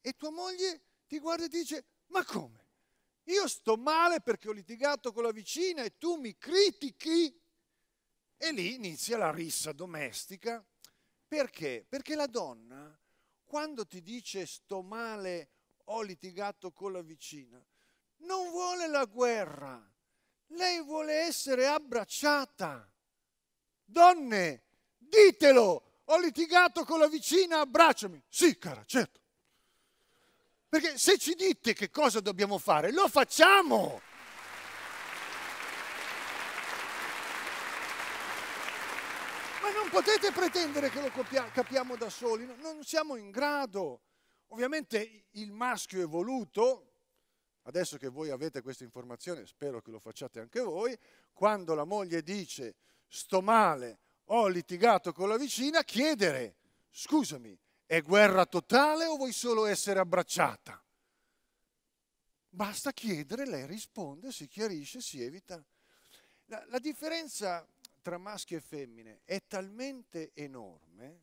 E tua moglie ti guarda e ti dice, ma come? Io sto male perché ho litigato con la vicina e tu mi critichi? E lì inizia la rissa domestica. Perché? Perché la donna, quando ti dice sto male, ho litigato con la vicina, non vuole la guerra. Lei vuole essere abbracciata. Donne, ditelo, ho litigato con la vicina, abbracciami. Sì, cara, certo. Perché se ci dite che cosa dobbiamo fare, lo facciamo. Ma non potete pretendere che lo capiamo da soli, non siamo in grado. Ovviamente il maschio evoluto... Adesso che voi avete questa informazione, spero che lo facciate anche voi, quando la moglie dice sto male, ho litigato con la vicina, chiedere, scusami, è guerra totale o vuoi solo essere abbracciata? Basta chiedere, lei risponde, si chiarisce, si evita. La differenza tra maschi e femmine è talmente enorme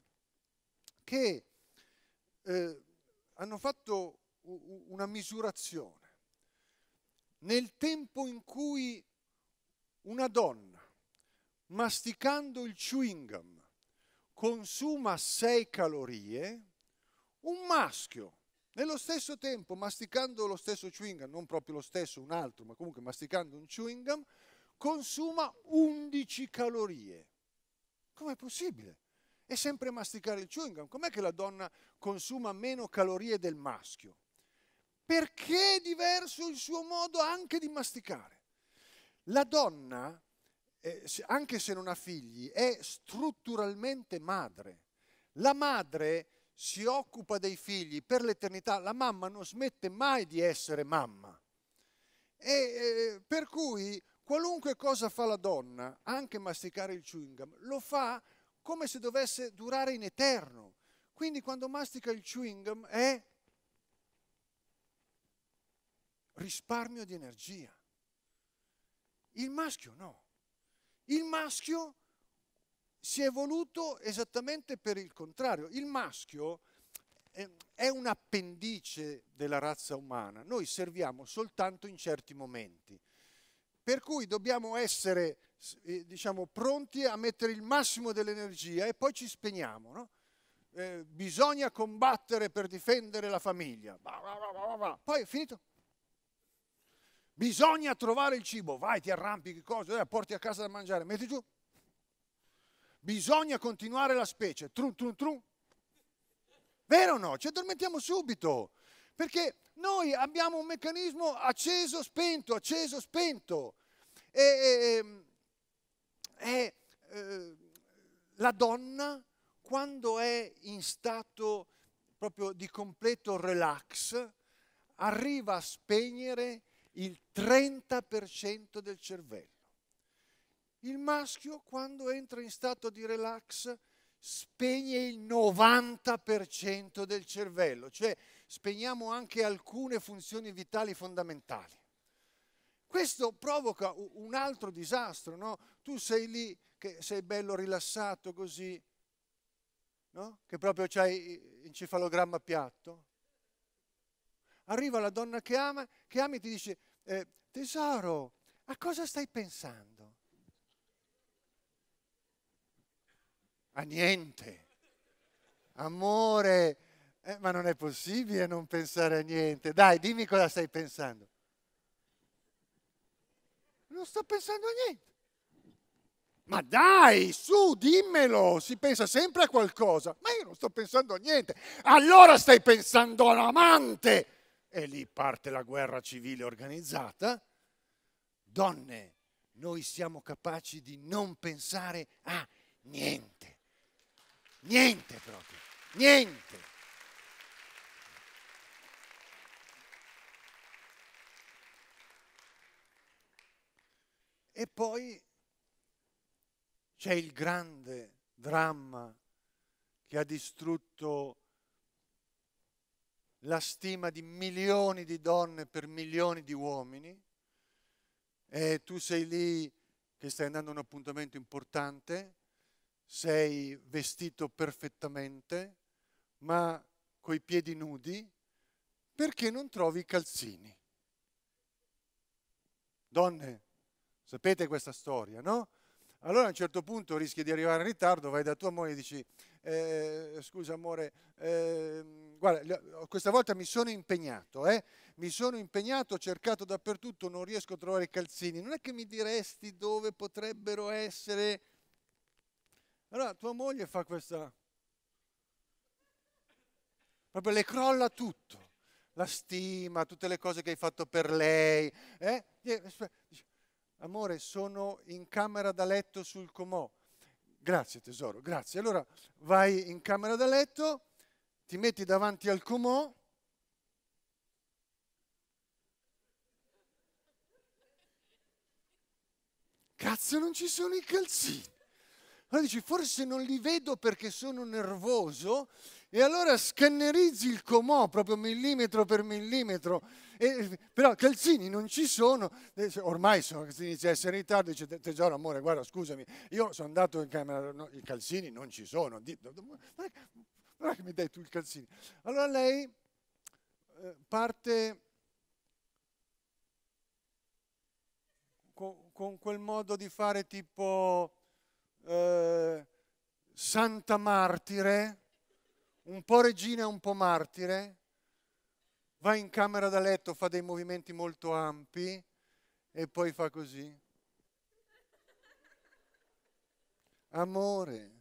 che hanno fatto una misurazione. Nel tempo in cui una donna, masticando il chewing gum, consuma 6 calorie, un maschio, nello stesso tempo, masticando lo stesso chewing gum, non proprio lo stesso, un altro, ma comunque masticando un chewing gum, consuma 11 calorie. Com'è possibile? È sempre masticare il chewing gum. Com'è che la donna consuma meno calorie del maschio? Perché è diverso il suo modo anche di masticare. La donna, anche se non ha figli, è strutturalmente madre. La madre si occupa dei figli per l'eternità, la mamma non smette mai di essere mamma. Per cui qualunque cosa fa la donna, anche masticare il chewing gum, lo fa come se dovesse durare in eterno. Quindi quando mastica il chewing gum è... risparmio di energia. Il maschio no. Il maschio si è evoluto esattamente per il contrario. Il maschio è un appendice della razza umana. Noi serviamo soltanto in certi momenti. Per cui dobbiamo essere, diciamo, pronti a mettere il massimo dell'energia e poi ci spegniamo, no? Bisogna combattere per difendere la famiglia. Poi è finito. Bisogna trovare il cibo, vai, ti arrampichi, cosa, porti a casa da mangiare, metti giù. Bisogna continuare la specie, trun trun trun. Vero o no? Ci addormentiamo subito, perché noi abbiamo un meccanismo acceso, spento. La donna, quando è in stato proprio di completo relax, arriva a spegnere il 30% del cervello. Il maschio, quando entra in stato di relax, spegne il 90% del cervello, cioè spegniamo anche alcune funzioni vitali fondamentali. Questo provoca un altro disastro, no? Tu sei lì, che sei bello rilassato così, no? Che proprio c'hai encefalogramma piatto. Arriva la donna che ami e ti dice, tesoro, a cosa stai pensando? A niente. Amore, ma non è possibile non pensare a niente. Dai, dimmi cosa stai pensando. Non sto pensando a niente. Ma dai, su, dimmelo. Si pensa sempre a qualcosa. Ma io non sto pensando a niente. Allora stai pensando all'amante. E lì parte la guerra civile organizzata. Donne, noi siamo capaci di non pensare a niente. Niente proprio, niente. E poi c'è il grande dramma che ha distrutto la stima di milioni di donne per milioni di uomini. E tu sei lì che stai andando a un appuntamento importante, sei vestito perfettamente, ma coi piedi nudi, perché non trovi i calzini? Donne, sapete questa storia, no? Allora a un certo punto rischi di arrivare in ritardo, vai da tua moglie e dici, scusa amore, guarda, questa volta mi sono impegnato, ho cercato dappertutto, non riesco a trovare i calzini, non è che mi diresti dove potrebbero essere? Allora tua moglie fa questa, proprio le crolla tutto, la stima, tutte le cose che hai fatto per lei. Amore, sono in camera da letto sul comò. Grazie tesoro, grazie. Allora vai in camera da letto, ti metti davanti al comò, cazzo non ci sono i calzini. Allora dici, forse non li vedo perché sono nervoso, e allora scannerizzi il comò proprio millimetro per millimetro, però calzini non ci sono, ormai si inizia a essere in ritardo, dice, tesoro amore, guarda scusami, io sono andato in camera, no, i calzini non ci sono, non è che mi dai tu il calzini. Allora lei parte con quel modo di fare tipo... Santa martire, un po' regina un po' martire, va in camera da letto, fa dei movimenti molto ampi e poi fa così. Amore,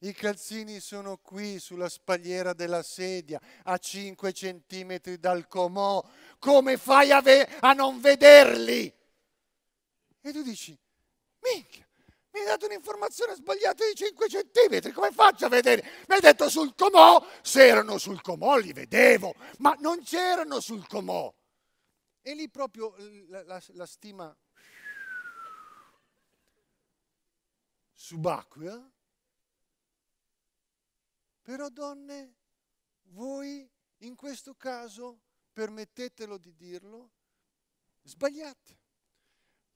i calzini sono qui sulla spalliera della sedia, a 5 centimetri dal comò, come fai a non vederli? E tu dici, minchia, mi hai dato un'informazione sbagliata di 5 centimetri, come faccio a vedere? Mi hai detto sul comò, se erano sul comò li vedevo, ma non c'erano sul comò. E lì proprio la stima subacquea. Però donne, voi in questo caso, permettetelo di dirlo, sbagliate.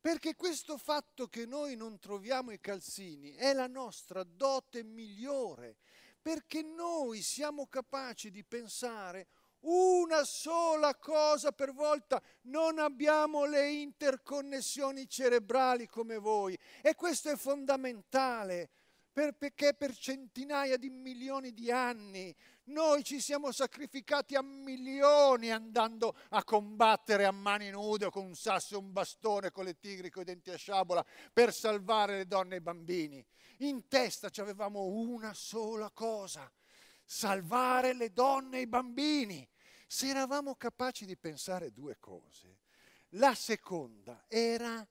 Perché questo fatto che noi non troviamo i calzini è la nostra dote migliore, perché noi siamo capaci di pensare una sola cosa per volta, non abbiamo le interconnessioni cerebrali come voi, e questo è fondamentale. Perché per centinaia di milioni di anni noi ci siamo sacrificati a milioni andando a combattere a mani nude o con un sasso e un bastone, con le tigri, con i denti a sciabola, per salvare le donne e i bambini. In testa ci avevamo una sola cosa, salvare le donne e i bambini. Se eravamo capaci di pensare due cose, la seconda era,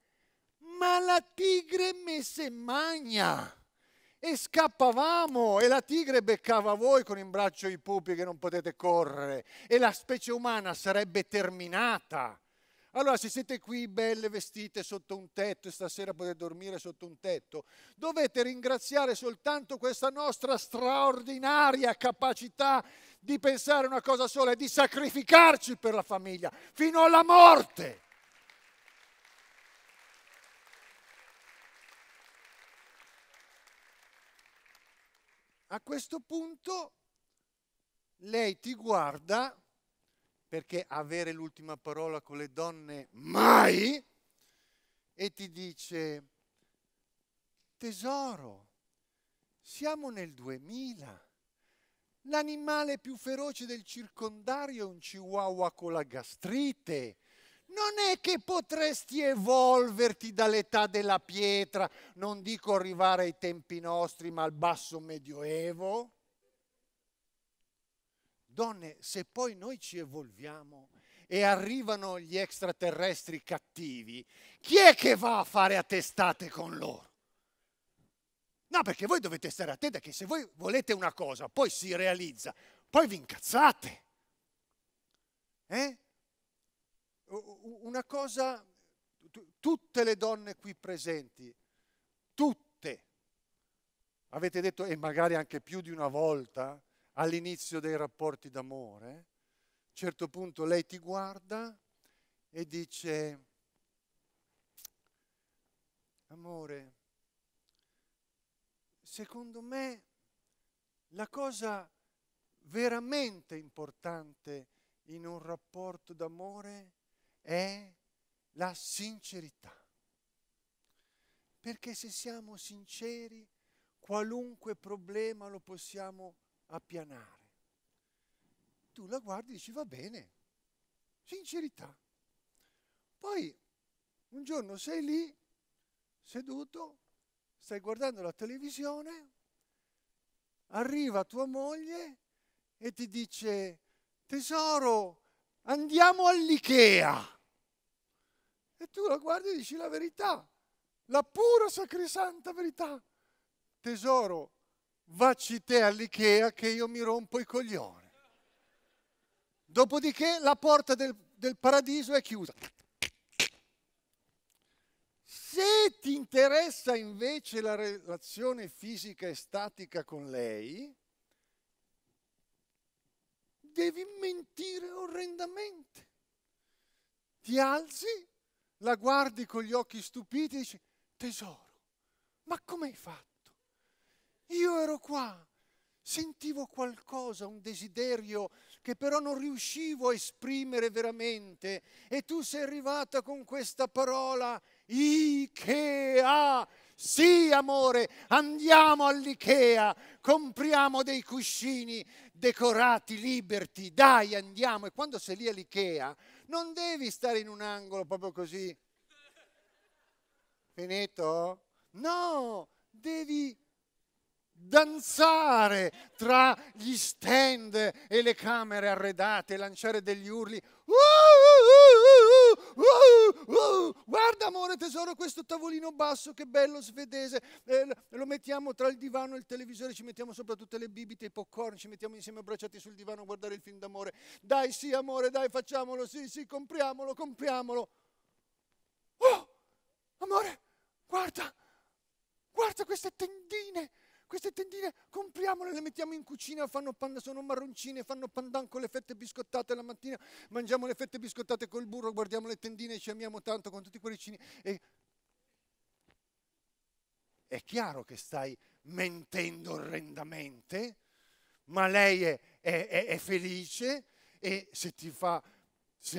ma la tigre me se magna. e scappavamo e la tigre beccava voi con in braccio i pupi che non potete correre e la specie umana sarebbe terminata. Allora se siete qui belle vestite sotto un tetto e stasera potete dormire sotto un tetto, dovete ringraziare soltanto questa nostra straordinaria capacità di pensare una cosa sola e di sacrificarci per la famiglia fino alla morte. A questo punto lei ti guarda, perché avere l'ultima parola con le donne mai, e ti dice: tesoro, siamo nel 2000, l'animale più feroce del circondario è un chihuahua con la gastrite. Non è che potresti evolverti dall'età della pietra, non dico arrivare ai tempi nostri, ma al basso medioevo? Donne, se poi noi ci evolviamo e arrivano gli extraterrestri cattivi, chi è che va a fare a testate con loro? No, perché voi dovete stare attenti, che se voi volete una cosa, poi si realizza, poi vi incazzate. Eh? Una cosa, tutte le donne qui presenti, tutte, avete detto, e magari anche più di una volta, all'inizio dei rapporti d'amore, a un certo punto lei ti guarda e dice: amore, secondo me la cosa veramente importante in un rapporto d'amore è la sincerità, perché se siamo sinceri qualunque problema lo possiamo appianare. Tu la guardi e dici: va bene, sincerità. Poi un giorno sei lì seduto, stai guardando la televisione, arriva tua moglie e ti dice: tesoro, andiamo all'Ikea. E tu la guardi e dici la verità, la pura sacrosanta verità. Tesoro, vacci te all'Ikea che io mi rompo i coglioni. Dopodiché la porta del paradiso è chiusa. Se ti interessa invece la relazione fisica e statica con lei, devi mentire orrendamente. Ti alzi, la guardi con gli occhi stupiti e dici: tesoro, ma come hai fatto? Io ero qua, sentivo qualcosa, un desiderio che però non riuscivo a esprimere veramente, e tu sei arrivata con questa parola Ikea. Sì, amore, andiamo all'Ikea, compriamo dei cuscini decorati, liberti, dai, andiamo. E quando sei lì all'Ikea non devi stare in un angolo proprio così. Finito? No, devi danzare tra gli stand e le camere arredate, lanciare degli urli. Guarda amore, tesoro, questo tavolino basso che bello svedese, lo mettiamo tra il divano e il televisore, ci mettiamo sopra tutte le bibite, i popcorn, ci mettiamo insieme abbracciati sul divano a guardare il film d'amore. Dai, sì amore, dai, facciamolo, sì, sì, compriamolo, compriamolo. Oh, amore, guarda, guarda queste tendine, compriamole, le mettiamo in cucina, fanno pandan, sono marroncine, fanno pandan con le fette biscottate la mattina, mangiamo le fette biscottate col burro, guardiamo le tendine e ci amiamo tanto con tutti i cuoricini. E è chiaro che stai mentendo orrendamente, ma lei è felice, e se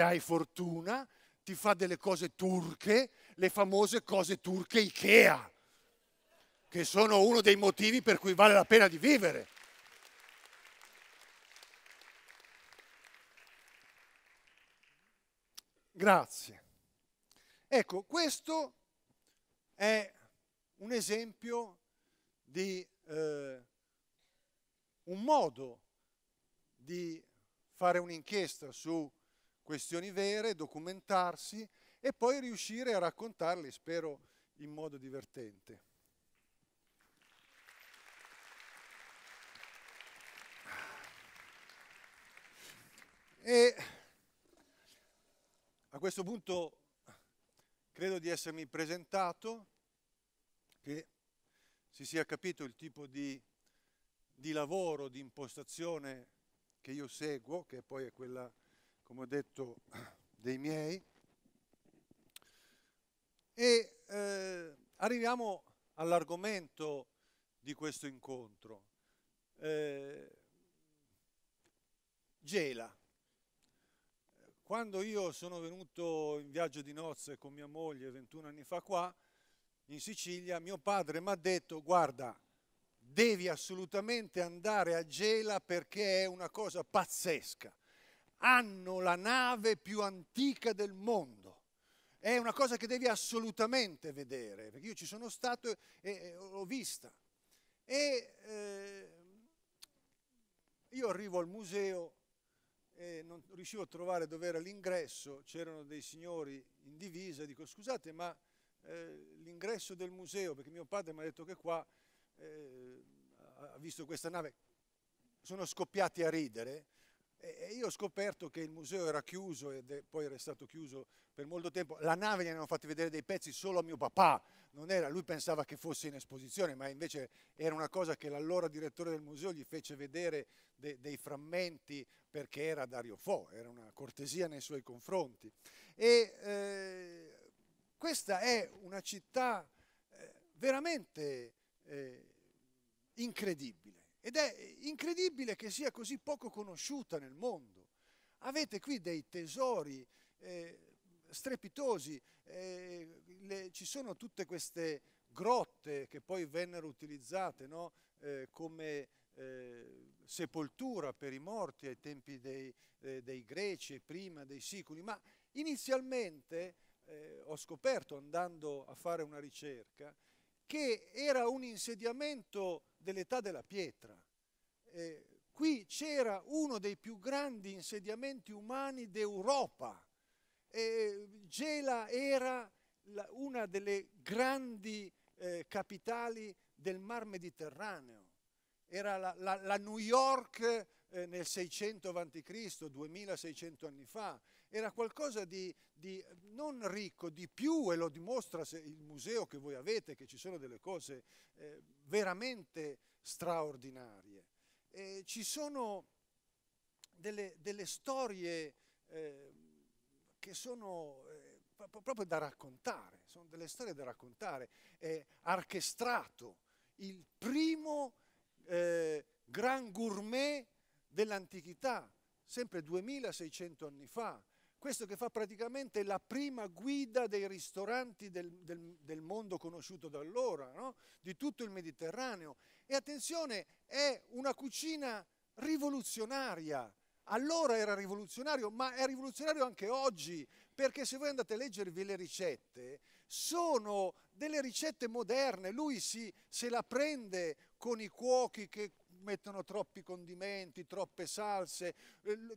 hai fortuna ti fa delle cose turche, le famose cose turche Ikea, che sono uno dei motivi per cui vale la pena di vivere. Grazie. Ecco, questo è un esempio di un modo di fare un'inchiesta su questioni vere, documentarsi e poi riuscire a raccontarli, spero, in modo divertente. E a questo punto credo di essermi presentato, che si sia capito il tipo di lavoro, di impostazione che io seguo, che poi è quella, come ho detto, dei miei. E arriviamo all'argomento di questo incontro. Gela. Quando io sono venuto in viaggio di nozze con mia moglie 21 anni fa qua, in Sicilia, mio padre mi ha detto: guarda, devi assolutamente andare a Gela perché è una cosa pazzesca. Hanno la nave più antica del mondo. È una cosa che devi assolutamente vedere, perché io ci sono stato e l'ho vista. E io arrivo al museo, e non riuscivo a trovare dove era l'ingresso, c'erano dei signori in divisa, dico: scusate, ma l'ingresso del museo, perché mio padre mi ha detto che qua ha visto questa nave, sono scoppiati a ridere, e io ho scoperto che il museo era chiuso, poi era stato chiuso per molto tempo. La nave gli hanno fatto vedere dei pezzi solo a mio papà, non era, lui pensava che fosse in esposizione, ma invece era una cosa che l'allora direttore del museo gli fece vedere dei frammenti, perché era Dario Fo, era una cortesia nei suoi confronti. E questa è una città veramente incredibile, ed è incredibile che sia così poco conosciuta nel mondo. Avete qui dei tesori strepitosi, ci sono tutte queste grotte che poi vennero utilizzate, no? Come sepoltura per i morti ai tempi dei Greci e prima dei siculi, ma inizialmente ho scoperto, andando a fare una ricerca, che era un insediamento dell'età della pietra. Qui c'era uno dei più grandi insediamenti umani d'Europa. Gela era una delle grandi capitali del Mar Mediterraneo. Era la New York nel 600 a.C., 2600 anni fa. Era qualcosa di non ricco, di più, e lo dimostra il museo che voi avete, che ci sono delle cose veramente straordinarie. Ci sono delle storie che sono proprio da raccontare, sono delle storie da raccontare. Archestrato, il primo gran gourmet dell'antichità, sempre 2600 anni fa. Questo che fa praticamente la prima guida dei ristoranti del mondo conosciuto da allora, no? Di tutto il Mediterraneo. E attenzione, è una cucina rivoluzionaria. Allora era rivoluzionario, ma è rivoluzionario anche oggi, perché se voi andate a leggervi le ricette, sono delle ricette moderne. Lui se la prende con i cuochi che mettono troppi condimenti, troppe salse,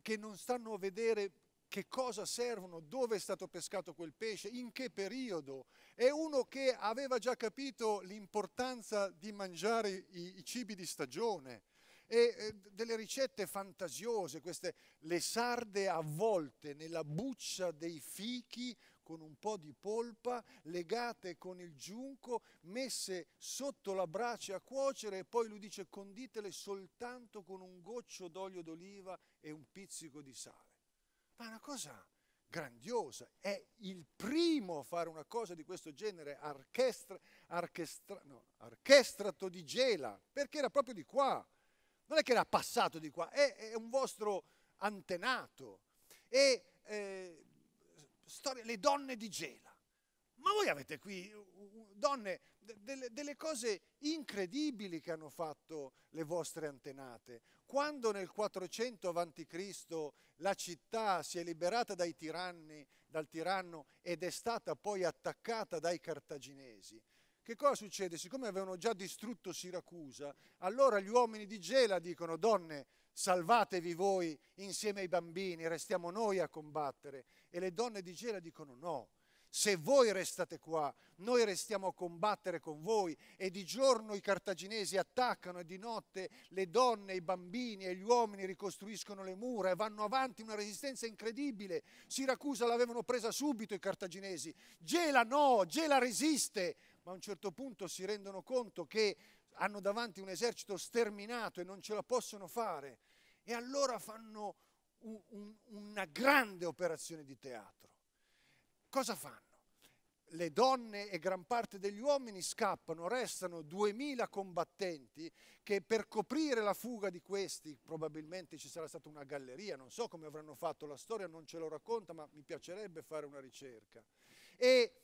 che non stanno a vedere che cosa servono, dove è stato pescato quel pesce, in che periodo. È uno che aveva già capito l'importanza di mangiare i cibi di stagione. E delle ricette fantasiose, queste, le sarde avvolte nella buccia dei fichi con un po' di polpa, legate con il giunco, messe sotto la brace a cuocere, e poi lui dice: conditele soltanto con un goccio d'olio d'oliva e un pizzico di sale. Ma è una cosa grandiosa, è il primo a fare una cosa di questo genere, Archestrato di Gela, perché era proprio di qua. Non è che era passato di qua, è un vostro antenato. E le donne di Gela. Ma voi avete qui donne, delle cose incredibili che hanno fatto le vostre antenate. Quando nel 400 a.C. la città si è liberata dal tiranno, ed è stata poi attaccata dai cartaginesi, che cosa succede? Siccome avevano già distrutto Siracusa, allora gli uomini di Gela dicono: donne, salvatevi voi insieme ai bambini, restiamo noi a combattere. E le donne di Gela dicono: no, Se voi restate qua, noi restiamo a combattere con voi, e di giorno i cartaginesi attaccano e di notte le donne, i bambini e gli uomini ricostruiscono le mura e vanno avanti una resistenza incredibile. Siracusa l'avevano presa subito i cartaginesi, Gela no, Gela resiste, ma a un certo punto si rendono conto che hanno davanti un esercito sterminato e non ce la possono fare, e allora fanno una grande operazione di teatro. Cosa fanno? Le donne e gran parte degli uomini scappano, restano 2000 combattenti che, per coprire la fuga di questi, probabilmente ci sarà stata una galleria, non so come avranno fatto, la storia non ce lo racconta, ma mi piacerebbe fare una ricerca. E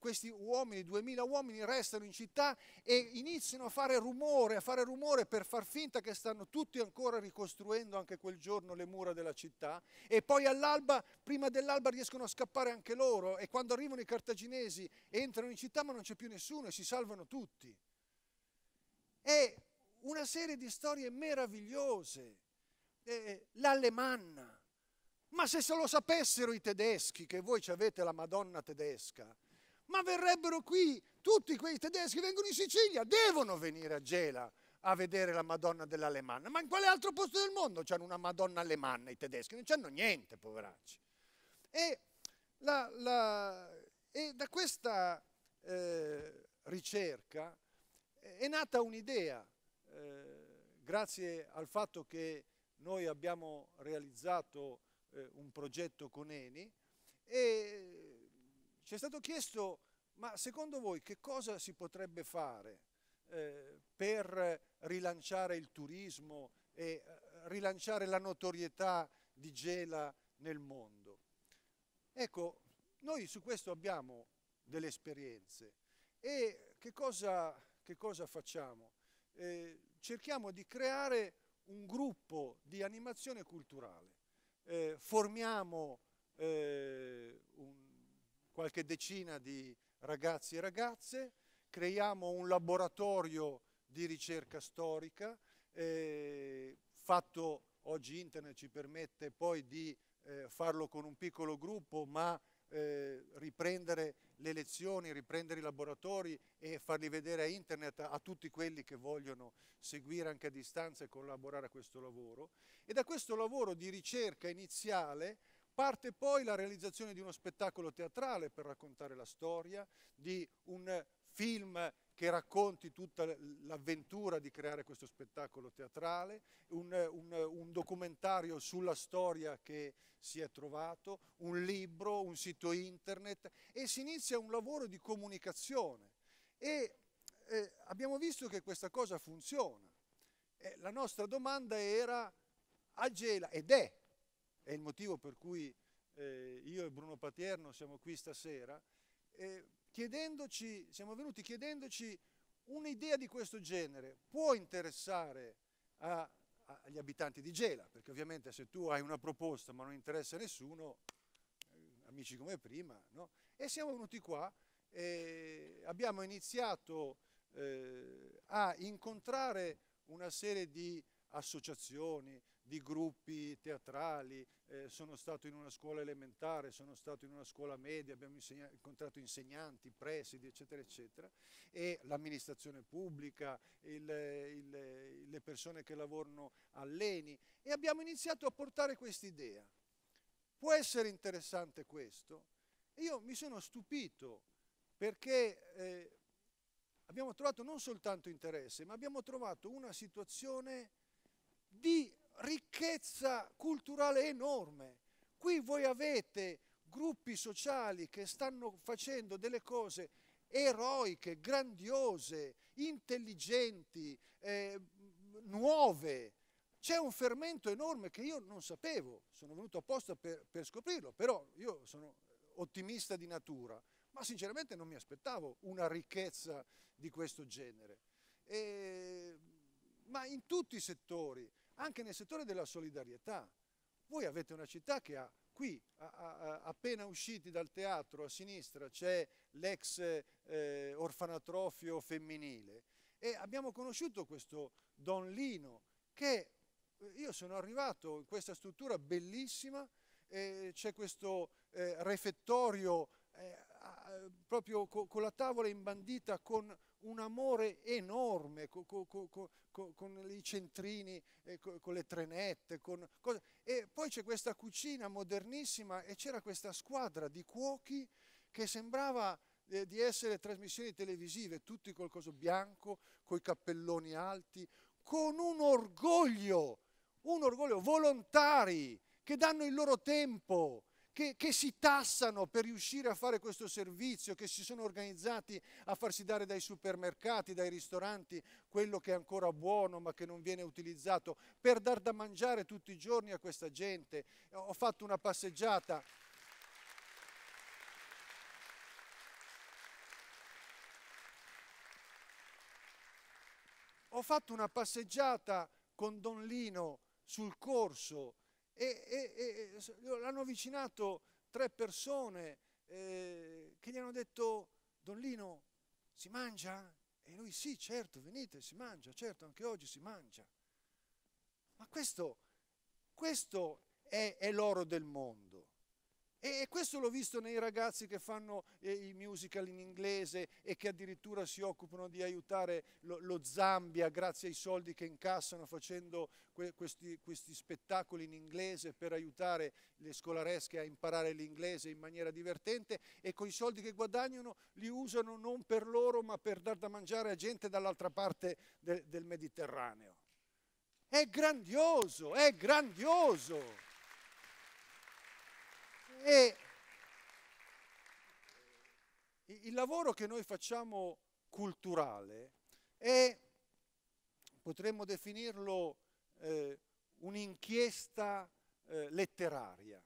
questi uomini, 2000 uomini, restano in città e iniziano a fare rumore per far finta che stanno tutti ancora ricostruendo anche quel giorno le mura della città, e poi all'alba, prima dell'alba, riescono a scappare anche loro, e quando arrivano i cartaginesi entrano in città ma non c'è più nessuno e si salvano tutti. È una serie di storie meravigliose, l'Alemanna. Ma se lo sapessero i tedeschi, che voi ci avete la Madonna tedesca, ma verrebbero qui, tutti quei tedeschi vengono in Sicilia, devono venire a Gela a vedere la Madonna dell'Alemanna. Ma in quale altro posto del mondo c'hanno una Madonna alemanna i tedeschi? Non c'hanno niente, poveracci. E da questa ricerca è nata un'idea, grazie al fatto che noi abbiamo realizzato un progetto con Eni, e ci è stato chiesto: ma secondo voi che cosa si potrebbe fare per rilanciare il turismo e rilanciare la notorietà di Gela nel mondo? Ecco, noi su questo abbiamo delle esperienze, e che cosa facciamo? Cerchiamo di creare un gruppo di animazione culturale. Formiamo qualche decina di ragazzi e ragazze, creiamo un laboratorio di ricerca storica, fatto oggi internet ci permette poi di farlo con un piccolo gruppo, ma riprendere le lezioni, riprendere i laboratori e farli vedere a internet a tutti quelli che vogliono seguire anche a distanza e collaborare a questo lavoro. E da questo lavoro di ricerca iniziale parte poi la realizzazione di uno spettacolo teatrale per raccontare la storia, di un film che racconti tutta l'avventura di creare questo spettacolo teatrale, un documentario sulla storia che si è trovato, un libro, un sito internet, e si inizia un lavoro di comunicazione. E abbiamo visto che questa cosa funziona. La nostra domanda era: a Gela, ed è il motivo per cui io e Bruno Patierno siamo qui stasera, siamo venuti chiedendoci: un'idea di questo genere può interessare agli abitanti di Gela? Perché ovviamente se tu hai una proposta ma non interessa a nessuno, amici come prima, no? E siamo venuti qua e abbiamo iniziato a incontrare una serie di associazioni, di gruppi teatrali, sono stato in una scuola elementare, sono stato in una scuola media, abbiamo incontrato insegnanti, presidi, eccetera, eccetera, e l'amministrazione pubblica, le persone che lavorano all'Eni, e abbiamo iniziato a portare quest'idea. Può essere interessante questo? Io mi sono stupito perché abbiamo trovato non soltanto interesse, ma abbiamo trovato una situazione di ricchezza culturale enorme. Qui voi avete gruppi sociali che stanno facendo delle cose eroiche, grandiose, intelligenti, nuove. C'è un fermento enorme che io non sapevo, sono venuto apposta per scoprirlo, però io sono ottimista di natura, ma sinceramente non mi aspettavo una ricchezza di questo genere. Ma in tutti i settori, anche nel settore della solidarietà. Voi avete una città che ha qui, appena usciti dal teatro a sinistra, c'è l'ex orfanatrofio femminile, e abbiamo conosciuto questo Don Lino, che io sono arrivato in questa struttura bellissima, c'è questo refettorio, proprio con la tavola imbandita, con un amore enorme, con i centrini, con le trenette, con cose. E poi c'è questa cucina modernissima e c'era questa squadra di cuochi che sembrava di essere trasmissioni televisive, tutti col coso bianco, coi cappelloni alti, con un orgoglio, volontari che danno il loro tempo, che si tassano per riuscire a fare questo servizio, che si sono organizzati a farsi dare dai supermercati, dai ristoranti, quello che è ancora buono ma che non viene utilizzato, per dar da mangiare tutti i giorni a questa gente. Ho fatto una passeggiata. Ho fatto una passeggiata con Don Lino sul corso, e l'hanno avvicinato tre persone che gli hanno detto: Don Lino, si mangia? E lui: sì, certo, venite, si mangia, certo, anche oggi si mangia. Ma questo è l'oro del mondo. E questo l'ho visto nei ragazzi che fanno i musical in inglese e che addirittura si occupano di aiutare lo Zambia grazie ai soldi che incassano facendo questi spettacoli in inglese per aiutare le scolaresche a imparare l'inglese in maniera divertente, e con i soldi che guadagnano li usano non per loro ma per dar da mangiare a gente dall'altra parte del Mediterraneo. È grandioso, è grandioso! E il lavoro che noi facciamo culturale è, potremmo definirlo, un'inchiesta letteraria,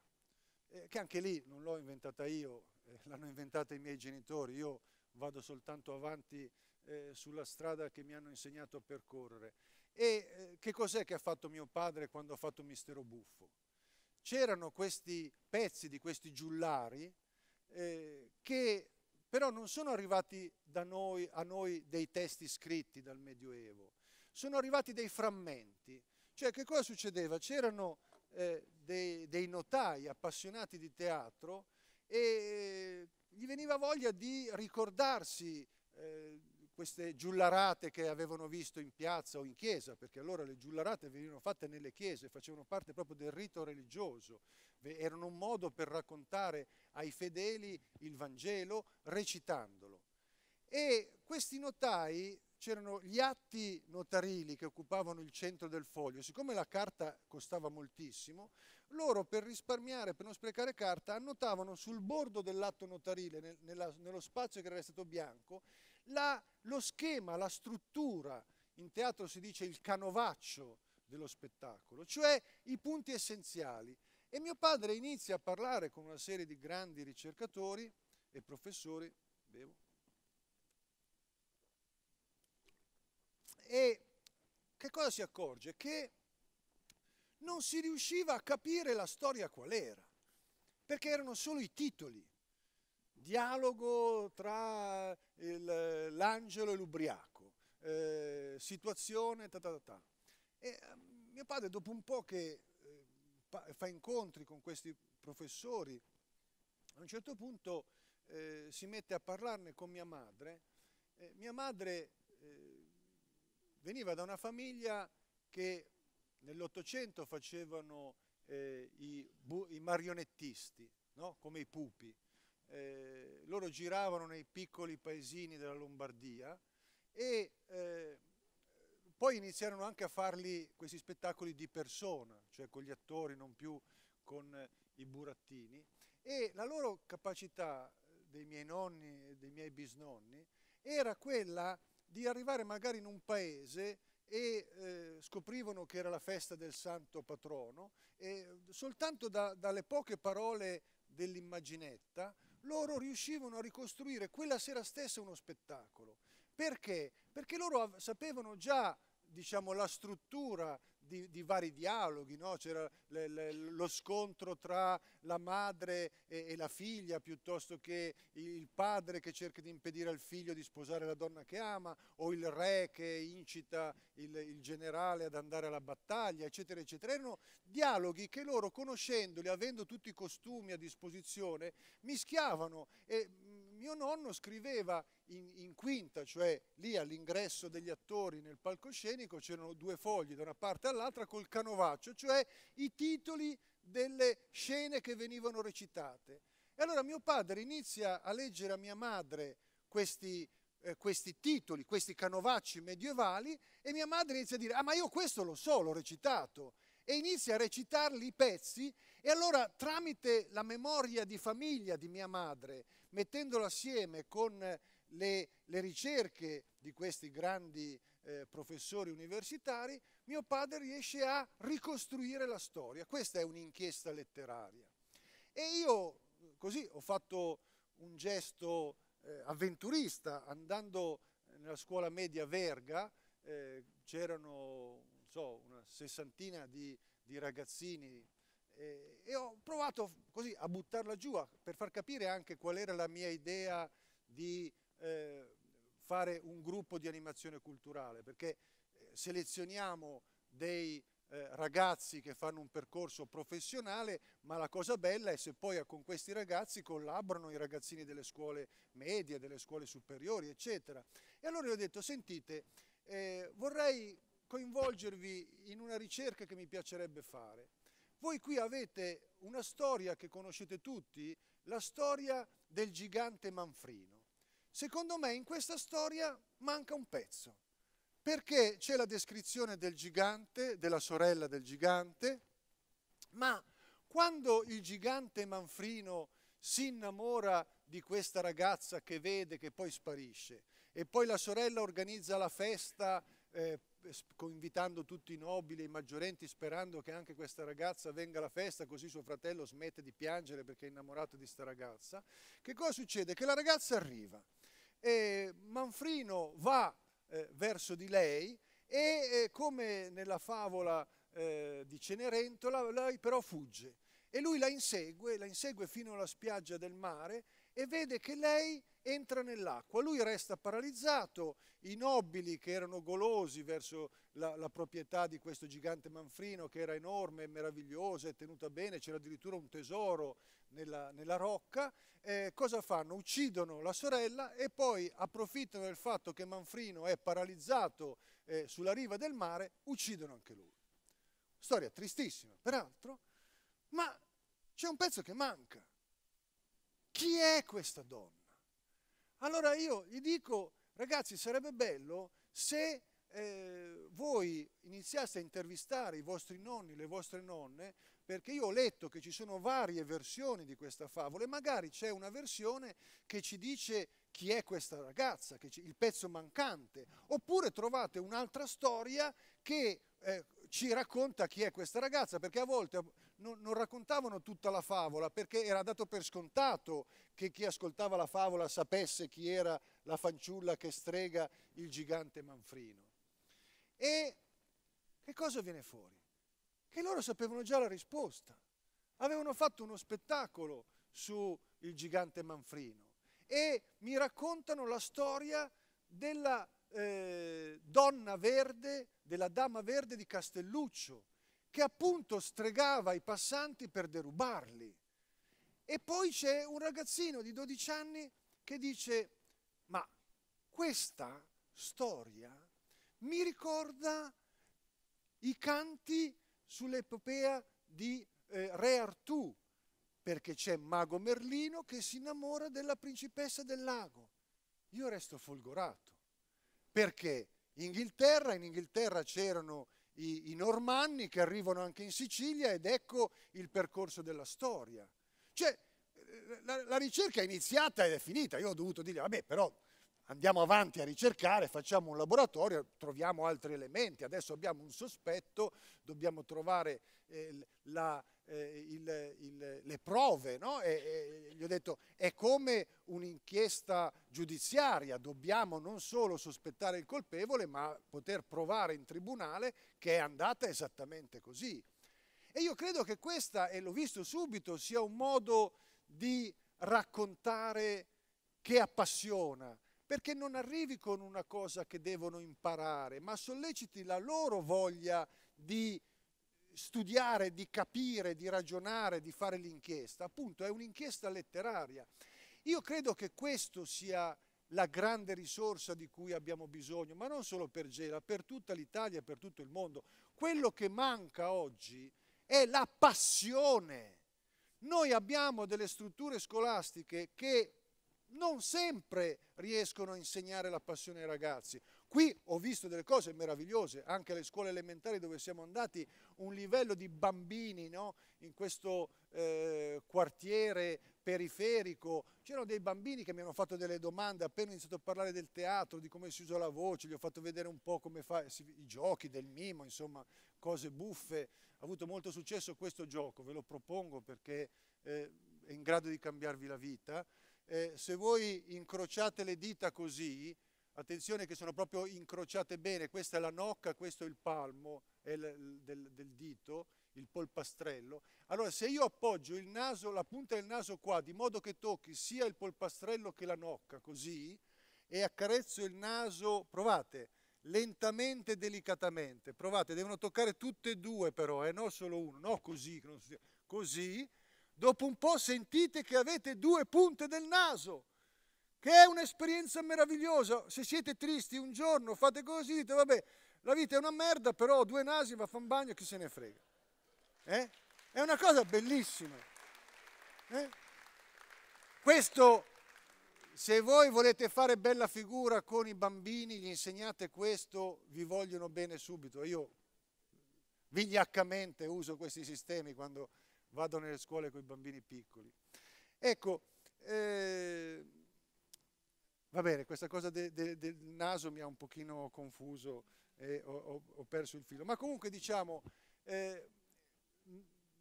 che anche lì non l'ho inventata io, l'hanno inventata i miei genitori, io vado soltanto avanti sulla strada che mi hanno insegnato a percorrere. E che cos'è che ha fatto mio padre quando ha fatto Mistero Buffo? C'erano questi pezzi di questi giullari che però non sono arrivati a noi dei testi scritti dal Medioevo, sono arrivati dei frammenti. Cioè, che cosa succedeva? C'erano dei notai appassionati di teatro e gli veniva voglia di ricordarsi queste giullarate che avevano visto in piazza o in chiesa, perché allora le giullarate venivano fatte nelle chiese, facevano parte proprio del rito religioso, erano un modo per raccontare ai fedeli il Vangelo recitandolo. E questi notai, c'erano gli atti notarili che occupavano il centro del foglio, siccome la carta costava moltissimo, loro per risparmiare, per non sprecare carta, annotavano sul bordo dell'atto notarile, nello spazio che era stato bianco, lo schema, la struttura, in teatro si dice il canovaccio dello spettacolo, cioè i punti essenziali. E mio padre inizia a parlare con una serie di grandi ricercatori e professori, e che cosa si accorge? Che non si riusciva a capire la storia qual era, perché erano solo i titoli. Dialogo tra l'angelo e l'ubriaco, situazione, ta. E mio padre, dopo un po' che fa incontri con questi professori, a un certo punto si mette a parlarne con mia madre. Mia madre veniva da una famiglia che nell'Ottocento facevano i marionettisti, no? Come i pupi. Loro giravano nei piccoli paesini della Lombardia e poi iniziarono anche a farli questi spettacoli di persona, cioè con gli attori, non più con i burattini. E la loro capacità, dei miei nonni e dei miei bisnonni, era quella di arrivare magari in un paese e scoprivano che era la festa del santo patrono e soltanto dalle poche parole dell'immaginetta loro riuscivano a ricostruire quella sera stessa uno spettacolo. Perché? Perché loro sapevano già, diciamo, la struttura di vari dialoghi, no? C'era lo scontro tra la madre e la figlia, piuttosto che il padre che cerca di impedire al figlio di sposare la donna che ama, o il re che incita il generale ad andare alla battaglia, eccetera, eccetera. Erano dialoghi che loro, conoscendoli, avendo tutti i costumi a disposizione, mischiavano. E mio nonno scriveva in quinta, cioè lì all'ingresso degli attori nel palcoscenico c'erano due fogli da una parte all'altra col canovaccio, cioè i titoli delle scene che venivano recitate. E allora mio padre inizia a leggere a mia madre questi titoli, questi canovacci medievali, e mia madre inizia a dire: ah, ma io questo lo so, l'ho recitato. E inizia a recitarli i pezzi, e allora tramite la memoria di famiglia di mia madre, mettendolo assieme con le ricerche di questi grandi professori universitari, mio padre riesce a ricostruire la storia. Questa è un'inchiesta letteraria. E io così ho fatto un gesto avventurista, andando nella scuola media Verga, c'erano una sessantina di ragazzini, e ho provato così a buttarla giù, per far capire anche qual era la mia idea di fare un gruppo di animazione culturale, perché selezioniamo dei ragazzi che fanno un percorso professionale, ma la cosa bella è se poi con questi ragazzi collaborano i ragazzini delle scuole medie, delle scuole superiori, eccetera. E allora io ho detto: sentite, vorrei coinvolgervi in una ricerca che mi piacerebbe fare. Voi qui avete una storia che conoscete tutti, la storia del gigante Manfrino. Secondo me in questa storia manca un pezzo, perché c'è la descrizione del gigante, della sorella del gigante, ma quando il gigante Manfrino si innamora di questa ragazza che vede, che poi sparisce, e poi la sorella organizza la festa invitando tutti i nobili e i maggiorenti, sperando che anche questa ragazza venga alla festa, così suo fratello smette di piangere perché è innamorato di sta ragazza. Che cosa succede? Che la ragazza arriva e Manfrino va verso di lei e, come nella favola di Cenerentola, lei però fugge, e lui la insegue fino alla spiaggia del mare, e vede che lei entra nell'acqua. Lui resta paralizzato, i nobili che erano golosi verso la proprietà di questo gigante Manfrino, che era enorme, meravigliosa e tenuta bene, c'era addirittura un tesoro nella rocca, cosa fanno? Uccidono la sorella e poi approfittano del fatto che Manfrino è paralizzato sulla riva del mare, uccidono anche lui. Storia tristissima, peraltro, ma c'è un pezzo che manca. Chi è questa donna? Allora io gli dico: ragazzi, sarebbe bello se voi iniziaste a intervistare i vostri nonni, le vostre nonne, perché io ho letto che ci sono varie versioni di questa favola, e magari c'è una versione che ci dice chi è questa ragazza, il pezzo mancante, oppure trovate un'altra storia che ci racconta chi è questa ragazza, perché a volte non raccontavano tutta la favola, perché era dato per scontato che chi ascoltava la favola sapesse chi era la fanciulla che strega il gigante Manfrino. E che cosa viene fuori? Che loro sapevano già la risposta. Avevano fatto uno spettacolo su il gigante Manfrino e mi raccontano la storia della donna verde, della dama verde di Castelluccio, che appunto stregava i passanti per derubarli. E poi c'è un ragazzino di 12 anni che dice: ma questa storia mi ricorda i canti sull'epopea di Re Artù, perché c'è Mago Merlino che si innamora della principessa del lago. Io resto folgorato, perché in Inghilterra c'erano i normanni che arrivano anche in Sicilia, ed ecco il percorso della storia. Cioè la ricerca è iniziata ed è finita. Io ho dovuto dire: vabbè, però andiamo avanti a ricercare, facciamo un laboratorio, troviamo altri elementi, adesso abbiamo un sospetto, dobbiamo trovare le prove, no? E gli ho detto, è come un'inchiesta giudiziaria, dobbiamo non solo sospettare il colpevole, ma poter provare in tribunale che è andata esattamente così. E io credo che questa, e l'ho visto subito, sia un modo di raccontare che appassiona, perché non arrivi con una cosa che devono imparare, ma solleciti la loro voglia di studiare, di capire, di ragionare, di fare l'inchiesta. Appunto, è un'inchiesta letteraria. Io credo che questo sia la grande risorsa di cui abbiamo bisogno, ma non solo per Gela, per tutta l'Italia, per tutto il mondo. Quello che manca oggi è la passione. Noi abbiamo delle strutture scolastiche che non sempre riescono a insegnare la passione ai ragazzi. Qui ho visto delle cose meravigliose, anche alle scuole elementari dove siamo andati, un livello di bambini, no? In questo quartiere periferico, c'erano dei bambini che mi hanno fatto delle domande appena ho iniziato a parlare del teatro, di come si usa la voce, gli ho fatto vedere un po' come fa i giochi del mimo, insomma, cose buffe. Ha avuto molto successo questo gioco, ve lo propongo perché è in grado di cambiarvi la vita. Se voi incrociate le dita così, attenzione che sono proprio incrociate bene, questa è la nocca, questo è il palmo del dito, il polpastrello. Allora se io appoggio il naso, la punta del naso qua, di modo che tocchi sia il polpastrello che la nocca, così, e accarezzo il naso, provate, lentamente, delicatamente, provate, devono toccare tutte e due però, non solo uno, no così, così. Dopo un po' sentite che avete due punte del naso, che è un'esperienza meravigliosa. Se siete tristi un giorno, fate così, dite, vabbè, la vita è una merda, però due nasi, va a fare un bagno, chi se ne frega. È una cosa bellissima. Questo, se voi volete fare bella figura con i bambini, gli insegnate questo, vi vogliono bene subito. Io vigliaccamente uso questi sistemi quando vado nelle scuole con i bambini piccoli. Ecco, va bene, questa cosa del naso mi ha un pochino confuso, ho perso il filo. Ma comunque diciamo,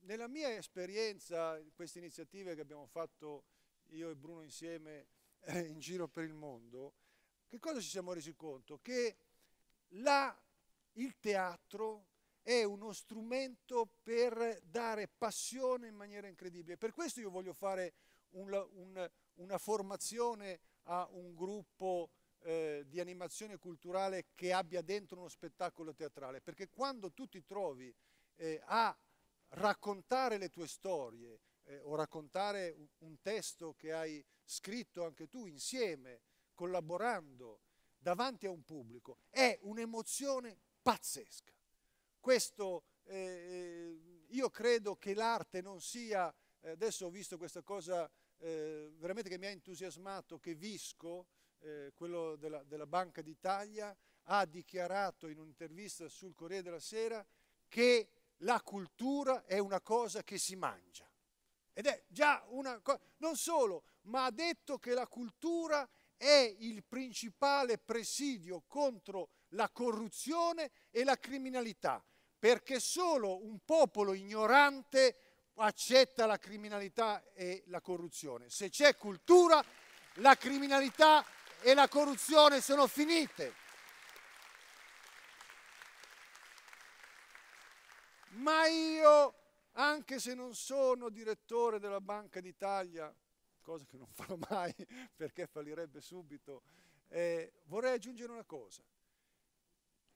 nella mia esperienza, queste iniziative che abbiamo fatto io e Bruno insieme in giro per il mondo, che cosa ci siamo resi conto? Che il teatro è uno strumento per dare passione in maniera incredibile. Per questo io voglio fare una formazione a un gruppo di animazione culturale che abbia dentro uno spettacolo teatrale, perché quando tu ti trovi a raccontare le tue storie o raccontare un testo che hai scritto anche tu insieme, collaborando davanti a un pubblico, è un'emozione pazzesca. Questo, io credo che l'arte non sia, adesso ho visto questa cosa veramente che mi ha entusiasmato, che Visco, quello della Banca d'Italia, ha dichiarato in un'intervista sul Corriere della Sera che la cultura è una cosa che si mangia. Ed è già una cosa, non solo, ma ha detto che la cultura è il principale presidio contro la corruzione e la criminalità, perché solo un popolo ignorante accetta la criminalità e la corruzione. Se c'è cultura, la criminalità e la corruzione sono finite. Ma io, anche se non sono direttore della Banca d'Italia, cosa che non farò mai perché fallirebbe subito, vorrei aggiungere una cosa.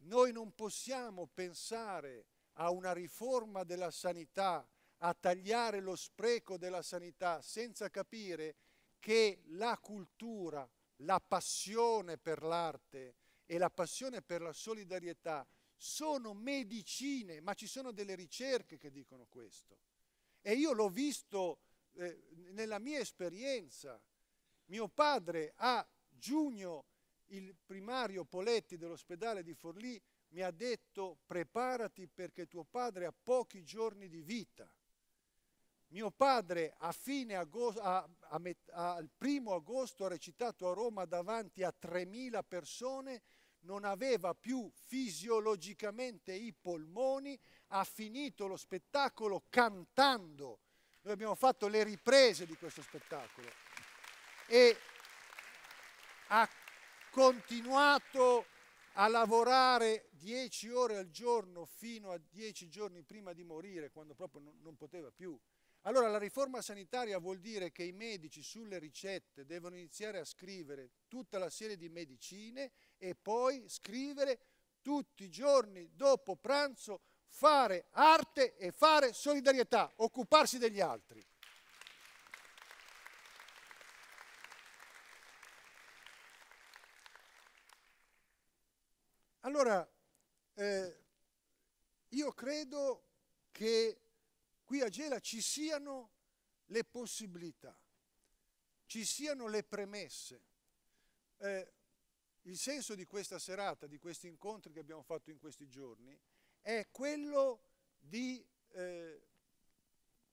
Noi non possiamo pensare a una riforma della sanità, a tagliare lo spreco della sanità, senza capire che la cultura, la passione per l'arte e la passione per la solidarietà sono medicine, ma ci sono delle ricerche che dicono questo. E io l'ho visto nella mia esperienza. Mio padre a giugno, il primario Poletti dell'ospedale di Forlì mi ha detto, preparati perché tuo padre ha pochi giorni di vita. Mio padre a fine agosto, al 1° agosto ha recitato a Roma davanti a 3.000 persone non aveva più fisiologicamente i polmoni, ha finito lo spettacolo cantando. Noi abbiamo fatto le riprese di questo spettacolo e ha continuato a lavorare 10 ore al giorno fino a 10 giorni prima di morire, quando proprio non poteva più. Allora la riforma sanitaria vuol dire che i medici sulle ricette devono iniziare a scrivere tutta la serie di medicine e poi scrivere tutti i giorni dopo pranzo, fare arte e fare solidarietà, occuparsi degli altri. Allora, io credo che qui a Gela ci siano le possibilità, ci siano le premesse. Il senso di questa serata, di questi incontri che abbiamo fatto in questi giorni, è quello di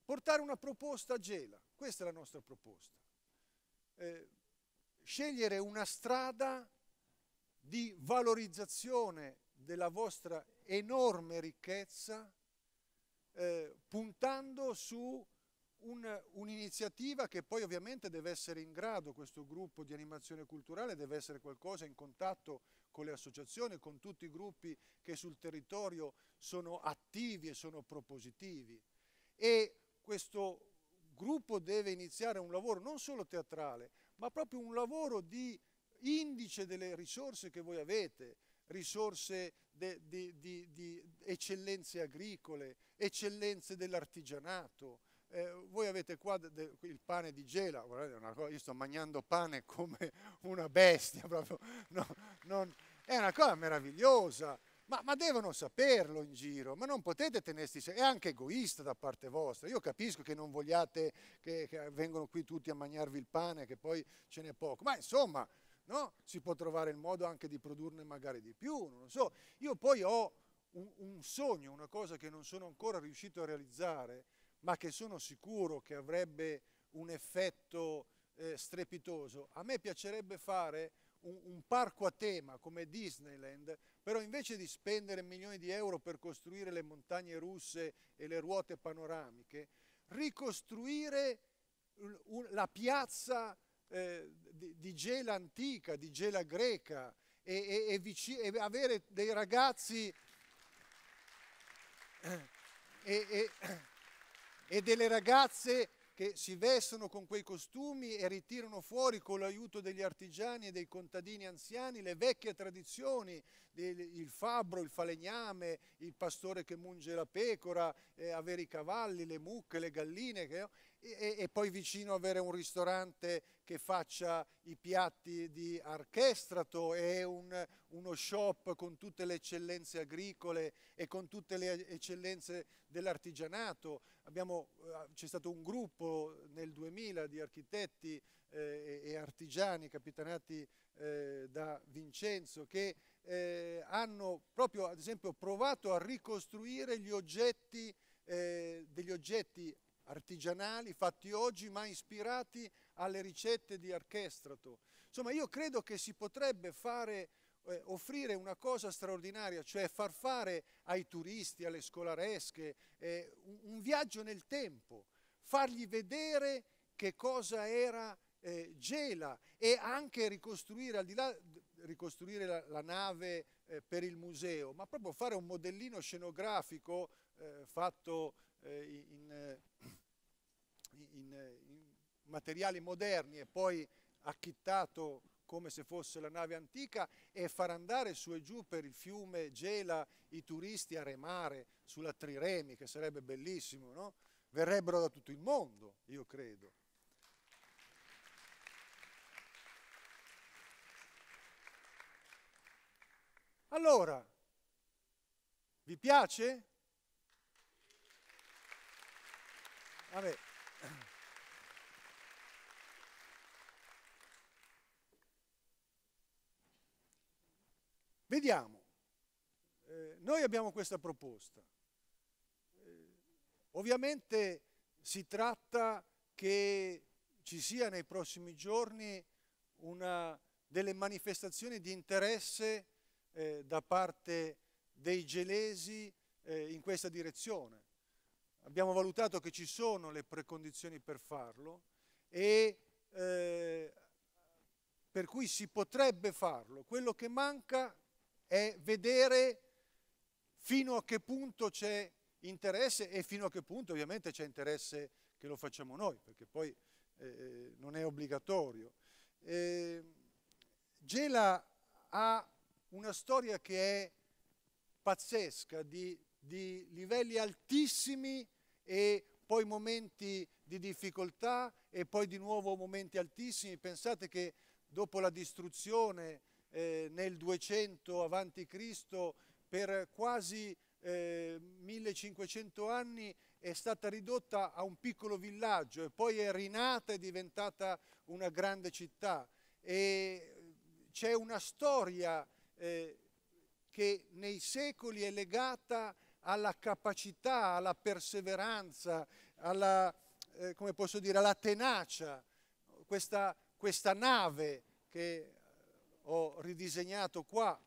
portare una proposta a Gela. Questa è la nostra proposta. Scegliere una strada di valorizzazione della vostra enorme ricchezza, puntando su un'iniziativa che poi ovviamente deve essere in grado, questo gruppo di animazione culturale deve essere qualcosa in contatto con le associazioni, con tutti i gruppi che sul territorio sono attivi e sono propositivi, e questo gruppo deve iniziare un lavoro non solo teatrale, ma proprio un lavoro di indice delle risorse che voi avete, risorse di eccellenze agricole, eccellenze dell'artigianato. Voi avete qua il pane di Gela, guardate, una cosa, io sto mangiando pane come una bestia, proprio. No, è una cosa meravigliosa, ma devono saperlo in giro, ma non potete tenersi, è anche egoista da parte vostra. Io capisco che non vogliate che vengano qui tutti a mangiarvi il pane, che poi ce n'è poco, ma insomma, no? Si può trovare il modo anche di produrne magari di più, non lo so. Io poi ho un sogno, una cosa che non sono ancora riuscito a realizzare, ma che sono sicuro che avrebbe un effetto strepitoso. A me piacerebbe fare un parco a tema come Disneyland, però invece di spendere milioni di euro per costruire le montagne russe e le ruote panoramiche, ricostruire la piazza di Gela antica, di Gela greca, e avere dei ragazzi e delle ragazze che si vestono con quei costumi e ritirano fuori con l'aiuto degli artigiani e dei contadini anziani le vecchie tradizioni, il fabbro, il falegname, il pastore che munge la pecora, avere i cavalli, le mucche, le galline, e poi vicino avere un ristorante che faccia i piatti di Archestrato e uno shop con tutte le eccellenze agricole e con tutte le eccellenze dell'artigianato. C'è stato un gruppo nel 2000 di architetti e artigiani capitanati da Vincenzo che hanno proprio, ad esempio, provato a ricostruire gli oggetti, degli oggetti artigianali fatti oggi ma ispirati alle ricette di Archestrato. Insomma, io credo che si potrebbe fare, offrire una cosa straordinaria, cioè far fare ai turisti, alle scolaresche, un viaggio nel tempo, fargli vedere che cosa era Gela, e anche ricostruire, al di là ricostruire la nave per il museo, ma proprio fare un modellino scenografico fatto in materiali moderni e poi acchittato come se fosse la nave antica, e far andare su e giù per il fiume Gela i turisti a remare sulla triremi, che sarebbe bellissimo, no? Verrebbero da tutto il mondo, io credo. Allora, vi piace? Vabbè. Vediamo, noi abbiamo questa proposta. Ovviamente si tratta che ci sia nei prossimi giorni delle manifestazioni di interesse da parte dei gelesi in questa direzione. Abbiamo valutato che ci sono le precondizioni per farlo e per cui si potrebbe farlo. Quello che manca è vedere fino a che punto c'è interesse e fino a che punto ovviamente c'è interesse che lo facciamo noi, perché poi non è obbligatorio. Gela ha una storia che è pazzesca, di livelli altissimi e poi momenti di difficoltà e poi di nuovo momenti altissimi. Pensate che dopo la distruzione nel 200 a.C. per quasi 1500 anni è stata ridotta a un piccolo villaggio e poi è rinata e diventata una grande città. E c'è una storia che nei secoli è legata alla capacità, alla perseveranza, alla, come posso dire, alla tenacia. Questa nave che ho ridisegnato qua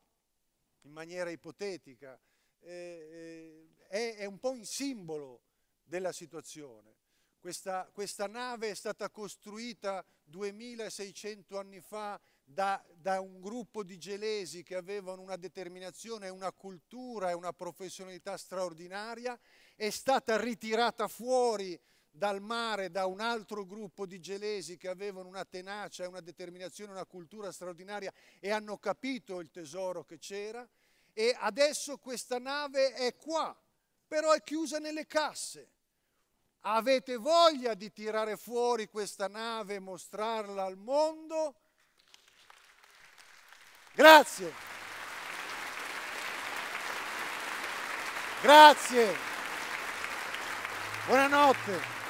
in maniera ipotetica è un po' un simbolo della situazione. Questa nave è stata costruita 2600 anni fa da un gruppo di gelesi che avevano una determinazione, una cultura e una professionalità straordinaria, è stata ritirata fuori dal mare da un altro gruppo di gelesi che avevano una tenacia, una determinazione, una cultura straordinaria e hanno capito il tesoro che c'era, e adesso questa nave è qua, però è chiusa nelle casse. Avete voglia di tirare fuori questa nave e mostrarla al mondo? Grazie. Grazie. Buonanotte.